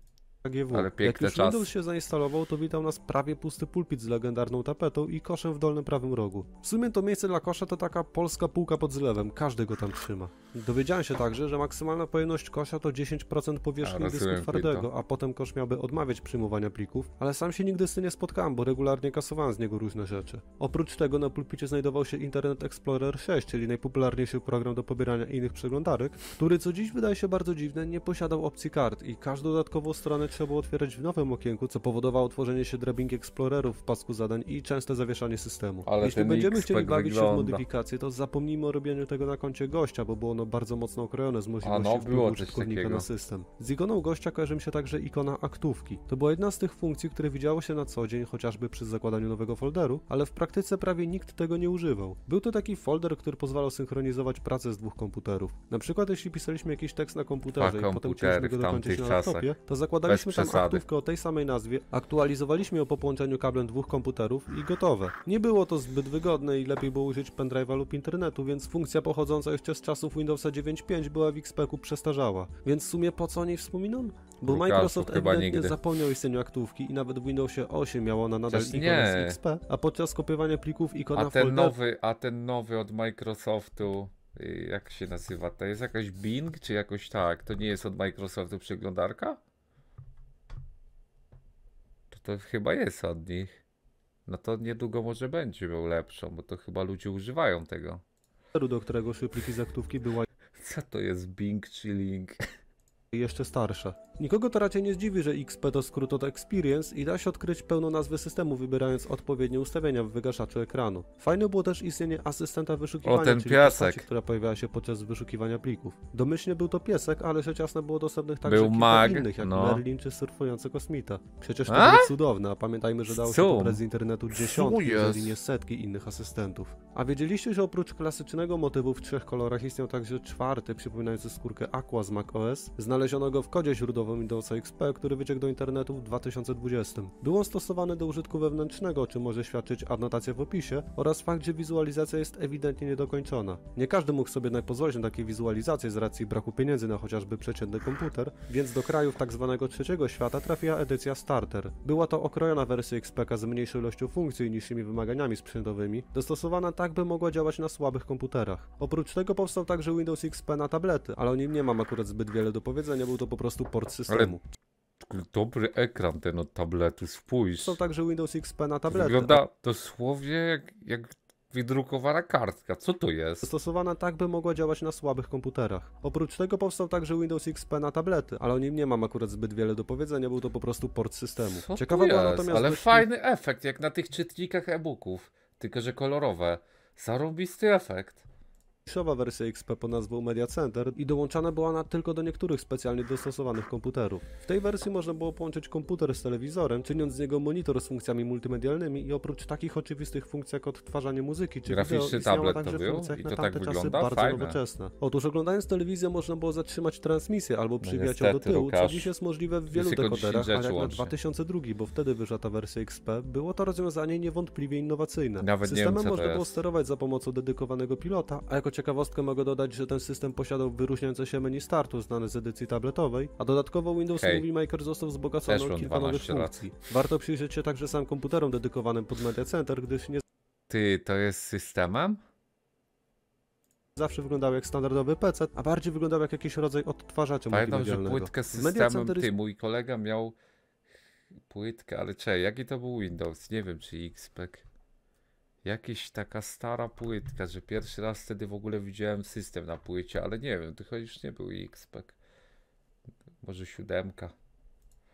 G W. Ale piękne. Jak już czas. Windows się zainstalował, to witał nas prawie pusty pulpit z legendarną tapetą i koszem w dolnym prawym rogu. W sumie to miejsce dla kosza to taka polska półka pod zlewem, każdy go tam trzyma. Dowiedziałem się także, że maksymalna pojemność kosza to dziesięć procent powierzchni dysku twardego, a potem kosz miałby odmawiać przyjmowania plików, ale sam się nigdy z tym nie spotkałem, bo regularnie kasowałem z niego różne rzeczy. Oprócz tego na pulpicie znajdował się Internet Explorer sześć, czyli najpopularniejszy program do pobierania innych przeglądarek, który co dziś wydaje się bardzo dziwny, nie posiadał opcji kart i każdą dodatkową stronę trzeba było otwierać w nowym okienku, co powodowało tworzenie się drabinki eksplorerów w pasku zadań i częste zawieszanie systemu. Ale jeśli będziemy chcieli bawić wygląda. się w modyfikacje, to zapomnijmy o robieniu tego na koncie gościa, bo było ono bardzo mocno okrojone z możliwości no, wpływu użytkownika na system. Z ikoną gościa kojarzy mi się także ikona aktówki. To była jedna z tych funkcji, które widziało się na co dzień, chociażby przy zakładaniu nowego folderu, ale w praktyce prawie nikt tego nie używał. Był to taki folder, który pozwalał synchronizować pracę z dwóch komputerów. Na przykład jeśli pisaliśmy jakiś tekst na komputerze i potem chcieliśmy go dokończyć na laptopie, to zakładaliśmy Mieliśmy tam aktówkę o tej samej nazwie, aktualizowaliśmy ją po połączeniu kablem dwóch komputerów i gotowe. Nie było to zbyt wygodne i lepiej było użyć pendrive'a lub internetu, więc funkcja pochodząca jeszcze z czasów Windowsa dziewięć kropka pięć była w X P K przestarzała. Więc w sumie po co o niej wspominam? Bo Microsoft ewidentnie zapomniał o istnieniu aktówki i nawet w Windowsie osiem miała ona nadal ikonę z X P, a podczas kopiowania plików ikona a ten folder... nowy, A ten nowy od Microsoftu... Jak się nazywa? To jest jakaś Bing czy jakoś tak? To nie jest od Microsoftu przeglądarka? To chyba jest od nich. No to niedługo może będzie miał lepszą, bo to chyba ludzie używają tego. ...do którego szybki z aktówki była... Co to jest Bing czy Link? i jeszcze starsze. Nikogo to raczej nie zdziwi, że X P to skrót od Experience i da się odkryć pełną nazwę systemu, wybierając odpowiednie ustawienia w wygaszaczu ekranu. Fajne było też istnienie asystenta wyszukiwania, o, ten czyli postaci, która pojawiała się podczas wyszukiwania plików. Domyślnie był to piesek, ale przeciasno było dostępnych także był mag, innych, jak no. Merlin czy surfujący kosmita. Przecież to było cudowne, a pamiętajmy, że dało się pobrać z internetu dziesiątki, jeżeli nie setki innych asystentów. A wiedzieliście, że oprócz klasycznego motywu w trzech kolorach istniał także czwarty, przypominający skórkę Aqua z macOS? Znaleziono go w kodzie źródłowym Windowsa X P, który wyciekł do internetu w dwa tysiące dwudziestym. Był on stosowany do użytku wewnętrznego, o czym może świadczyć adnotacja w opisie oraz fakt, że wizualizacja jest ewidentnie niedokończona. Nie każdy mógł sobie jednak pozwolić na takie wizualizacje z racji braku pieniędzy na chociażby przeciętny komputer, więc do krajów tak zwanego trzeciego świata trafiła edycja Starter. Była to okrojona wersja X P z mniejszą ilością funkcji i niższymi wymaganiami sprzętowymi, dostosowana tak, by mogła działać na słabych komputerach. Oprócz tego powstał także Windows X P na tablety, ale o nim nie mam akurat zbyt wiele do powiedzenia, był to po prostu port systemu. Ale dobry ekran ten od tabletu, spójrz. Są także Windows X P na tablety. Wygląda dosłownie jak... jak... wydrukowana kartka, co to jest? Stosowana tak, by mogła działać na słabych komputerach. Oprócz tego powstał także Windows X P na tablety, ale o nim nie mam akurat zbyt wiele do powiedzenia, był to po prostu port systemu. Co Ciekawa była natomiast ale dość... fajny efekt, jak na tych czytnikach e-booków, tylko że kolorowe. Zarobisty efekt. Niszowa wersja X P pod nazwą Media Center i dołączana była ona tylko do niektórych specjalnie dostosowanych komputerów. W tej wersji można było połączyć komputer z telewizorem, czyniąc z niego monitor z funkcjami multimedialnymi i oprócz takich oczywistych funkcji jak odtwarzanie muzyki czy wideo, istniała także funkcja jak na tamte czasy bardzo nowoczesna. Otóż oglądając telewizję można było zatrzymać transmisję albo przywijać ją do tyłu, co dziś jest możliwe w wielu dekoderach, ale jak na dwa tysiące drugi, bo wtedy wyszła ta wersja X P, było to rozwiązanie niewątpliwie innowacyjne. Systemem można było sterować za pomocą dedykowanego pilota, a jako ciekawostkę mogę dodać, że ten system posiadał wyróżniające się menu startu znane z edycji tabletowej, a dodatkowo Windows hey. Movie Maker został wzbogacony o kilka nowych funkcji. Warto przyjrzeć się także sam komputerom dedykowanym pod Media Center, gdyż nie... Ty, to jest systemem? Zawsze wyglądał jak standardowy P C, a bardziej wyglądał jak jakiś rodzaj odtwarzacza multimedialnego. Pamiętam, że płytkę z systemem, ty, mój kolega miał płytkę, ale czekaj, jaki to był Windows? Nie wiem, czy X P. Jakaś taka stara płytka, że pierwszy raz wtedy w ogóle widziałem system na płycie, ale nie wiem, to chyba już nie był X P E C. Może siódemka.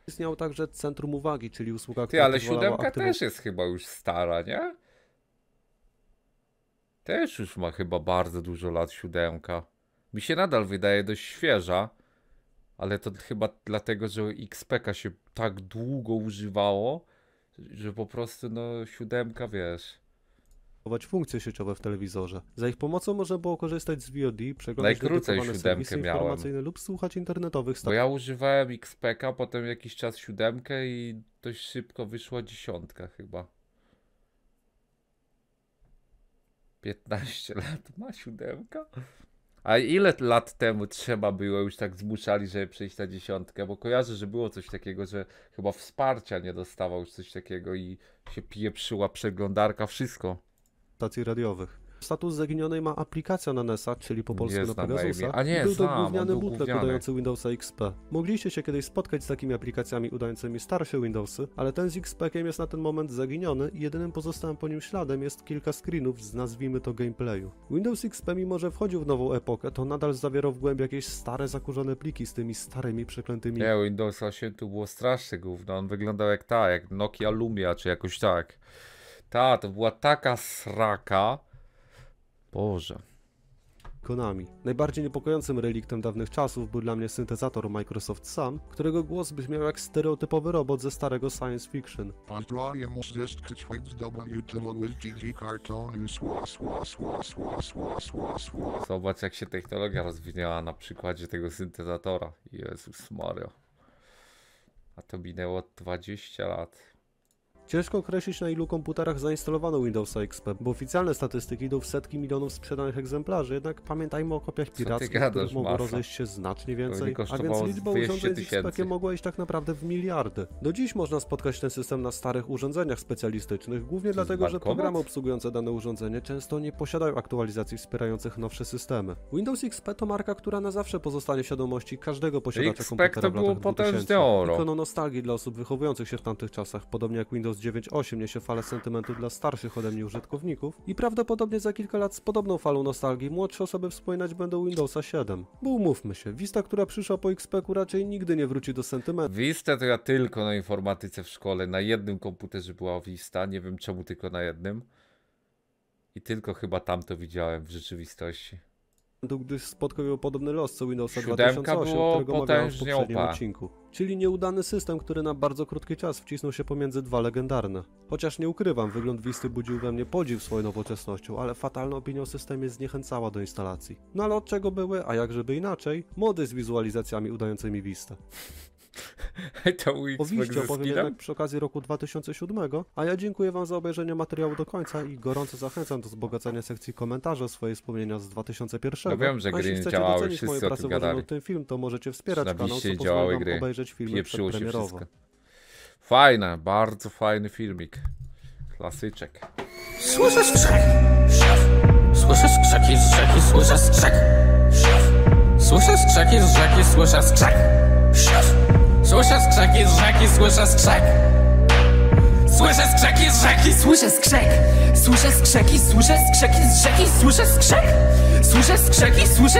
Istniał także Centrum Uwagi, czyli usługa, która... Ty, ale siódemka aktywu... też jest chyba już stara, nie? Też już ma chyba bardzo dużo lat siódemka. Mi się nadal wydaje dość świeża, ale to chyba dlatego, że X P E C się tak długo używało, że po prostu no siódemka, wiesz... funkcje sieciowe w telewizorze. Za ich pomocą można było korzystać z V O D, przeglądać dedykowane serwisy informacyjne lub słuchać internetowych stacji. Bo ja używałem X P K, potem jakiś czas siódemkę i dość szybko wyszła dziesiątka chyba. piętnaście lat ma siódemka? A ile lat temu trzeba było, już tak zmuszali, żeby przejść na dziesiątkę? Bo kojarzę, że było coś takiego, że chyba wsparcia nie dostawał już coś takiego i się pieprzyła przeglądarka, wszystko. Stacji radiowych. Status zaginionej ma aplikacja na N E S a, czyli po polsku na Pegasusa, a nie, był to gówniany bootleg udający Windowsa X P. Mogliście się kiedyś spotkać z takimi aplikacjami udającymi starsze Windowsy, ale ten z X P-kiem jest na ten moment zaginiony i jedynym pozostałym po nim śladem jest kilka screenów z, nazwijmy to, gameplayu. Windows X P, mimo że wchodził w nową epokę, to nadal zawierał w głębi jakieś stare, zakurzone pliki z tymi starymi, przeklętymi... Nie, Windows osiem tu było straszne gówno, on wyglądał jak ta, jak Nokia Lumia czy jakoś tak. Ta, to była taka sraka. Boże. Konami. Najbardziej niepokojącym reliktem dawnych czasów był dla mnie syntezator Microsoft Sam, którego głos brzmiał jak stereotypowy robot ze starego science fiction. Zobacz, jak się technologia rozwinęła na przykładzie tego syntezatora. Jezus Mario. A to minęło dwadzieścia lat. Ciężko określić, na ilu komputerach zainstalowano Windowsa X P, bo oficjalne statystyki idą w setki milionów sprzedanych egzemplarzy, jednak pamiętajmy o kopiach pirackich, których mogło rozejść się znacznie więcej, a więc liczba urządzeń z X P mogła iść tak naprawdę w miliardy. Do dziś można spotkać ten system na starych urządzeniach specjalistycznych, głównie dlatego, że programy obsługujące dane urządzenie często nie posiadają aktualizacji wspierających nowsze systemy. Windows X P to marka, która na zawsze pozostanie w świadomości każdego posiadacza komputera w latach dwutysięcznych. Ikoną nostalgii dla osób wychowujących się w tamtych czasach, podobnie jak Windows tysiąc dziewięćset osiemdziesiąt osiem niesie falę sentymentu dla starszych ode mnie użytkowników i prawdopodobnie za kilka lat z podobną falą nostalgii młodsze osoby wspominać będą Windowsa siedem. Bo umówmy się, Vista, która przyszła po X P ku raczej nigdy nie wróci do sentymentu. Vista to ja tylko na informatyce w szkole, na jednym komputerze była Vista, nie wiem czemu tylko na jednym. I tylko chyba tam to widziałem w rzeczywistości. Gdyż spotkał ją podobny los co Windowsa dwa tysiące osiem, którego omawiałem w poprzednim odcinku. Czyli nieudany system, który na bardzo krótki czas wcisnął się pomiędzy dwa legendarne. Chociaż nie ukrywam, wygląd Visty budził we mnie podziw swoją nowoczesnością, ale fatalna opinia o systemie zniechęcała do instalacji. No ale od czego były, a jakżeby inaczej, mody z wizualizacjami udającymi Vistę. O Wiście opowiem jednak przy okazji roku dwa tysiące siódmego, a ja dziękuję wam za obejrzenie materiału do końca i gorąco zachęcam do wzbogacania sekcji komentarzy o swoje wspomnienia z dwa tysiące pierwszego. No wiem, że a gry nie działały, wszyscy moje o tym gadali. Ten film, to możecie wspierać kanał, co pozwoli wam obejrzeć filmy przedpremierowe. Fajna, bardzo fajny filmik. Klasyczek. Słyszę skrzek, szef. Słyszę skrzeki z rzeki, słyszę skrzek, szef. Słyszę skrzeki z rzeki, słyszę skrzek, szef. Słyszę skrzeki z rzeki, słyszę skrzek. Słyszę skrzeki z rzeki, słyszę skrzek. Słyszę skrzeki, słyszę skrzeki z rzeki, słyszę skrzek. Słyszę skrzeki, słyszę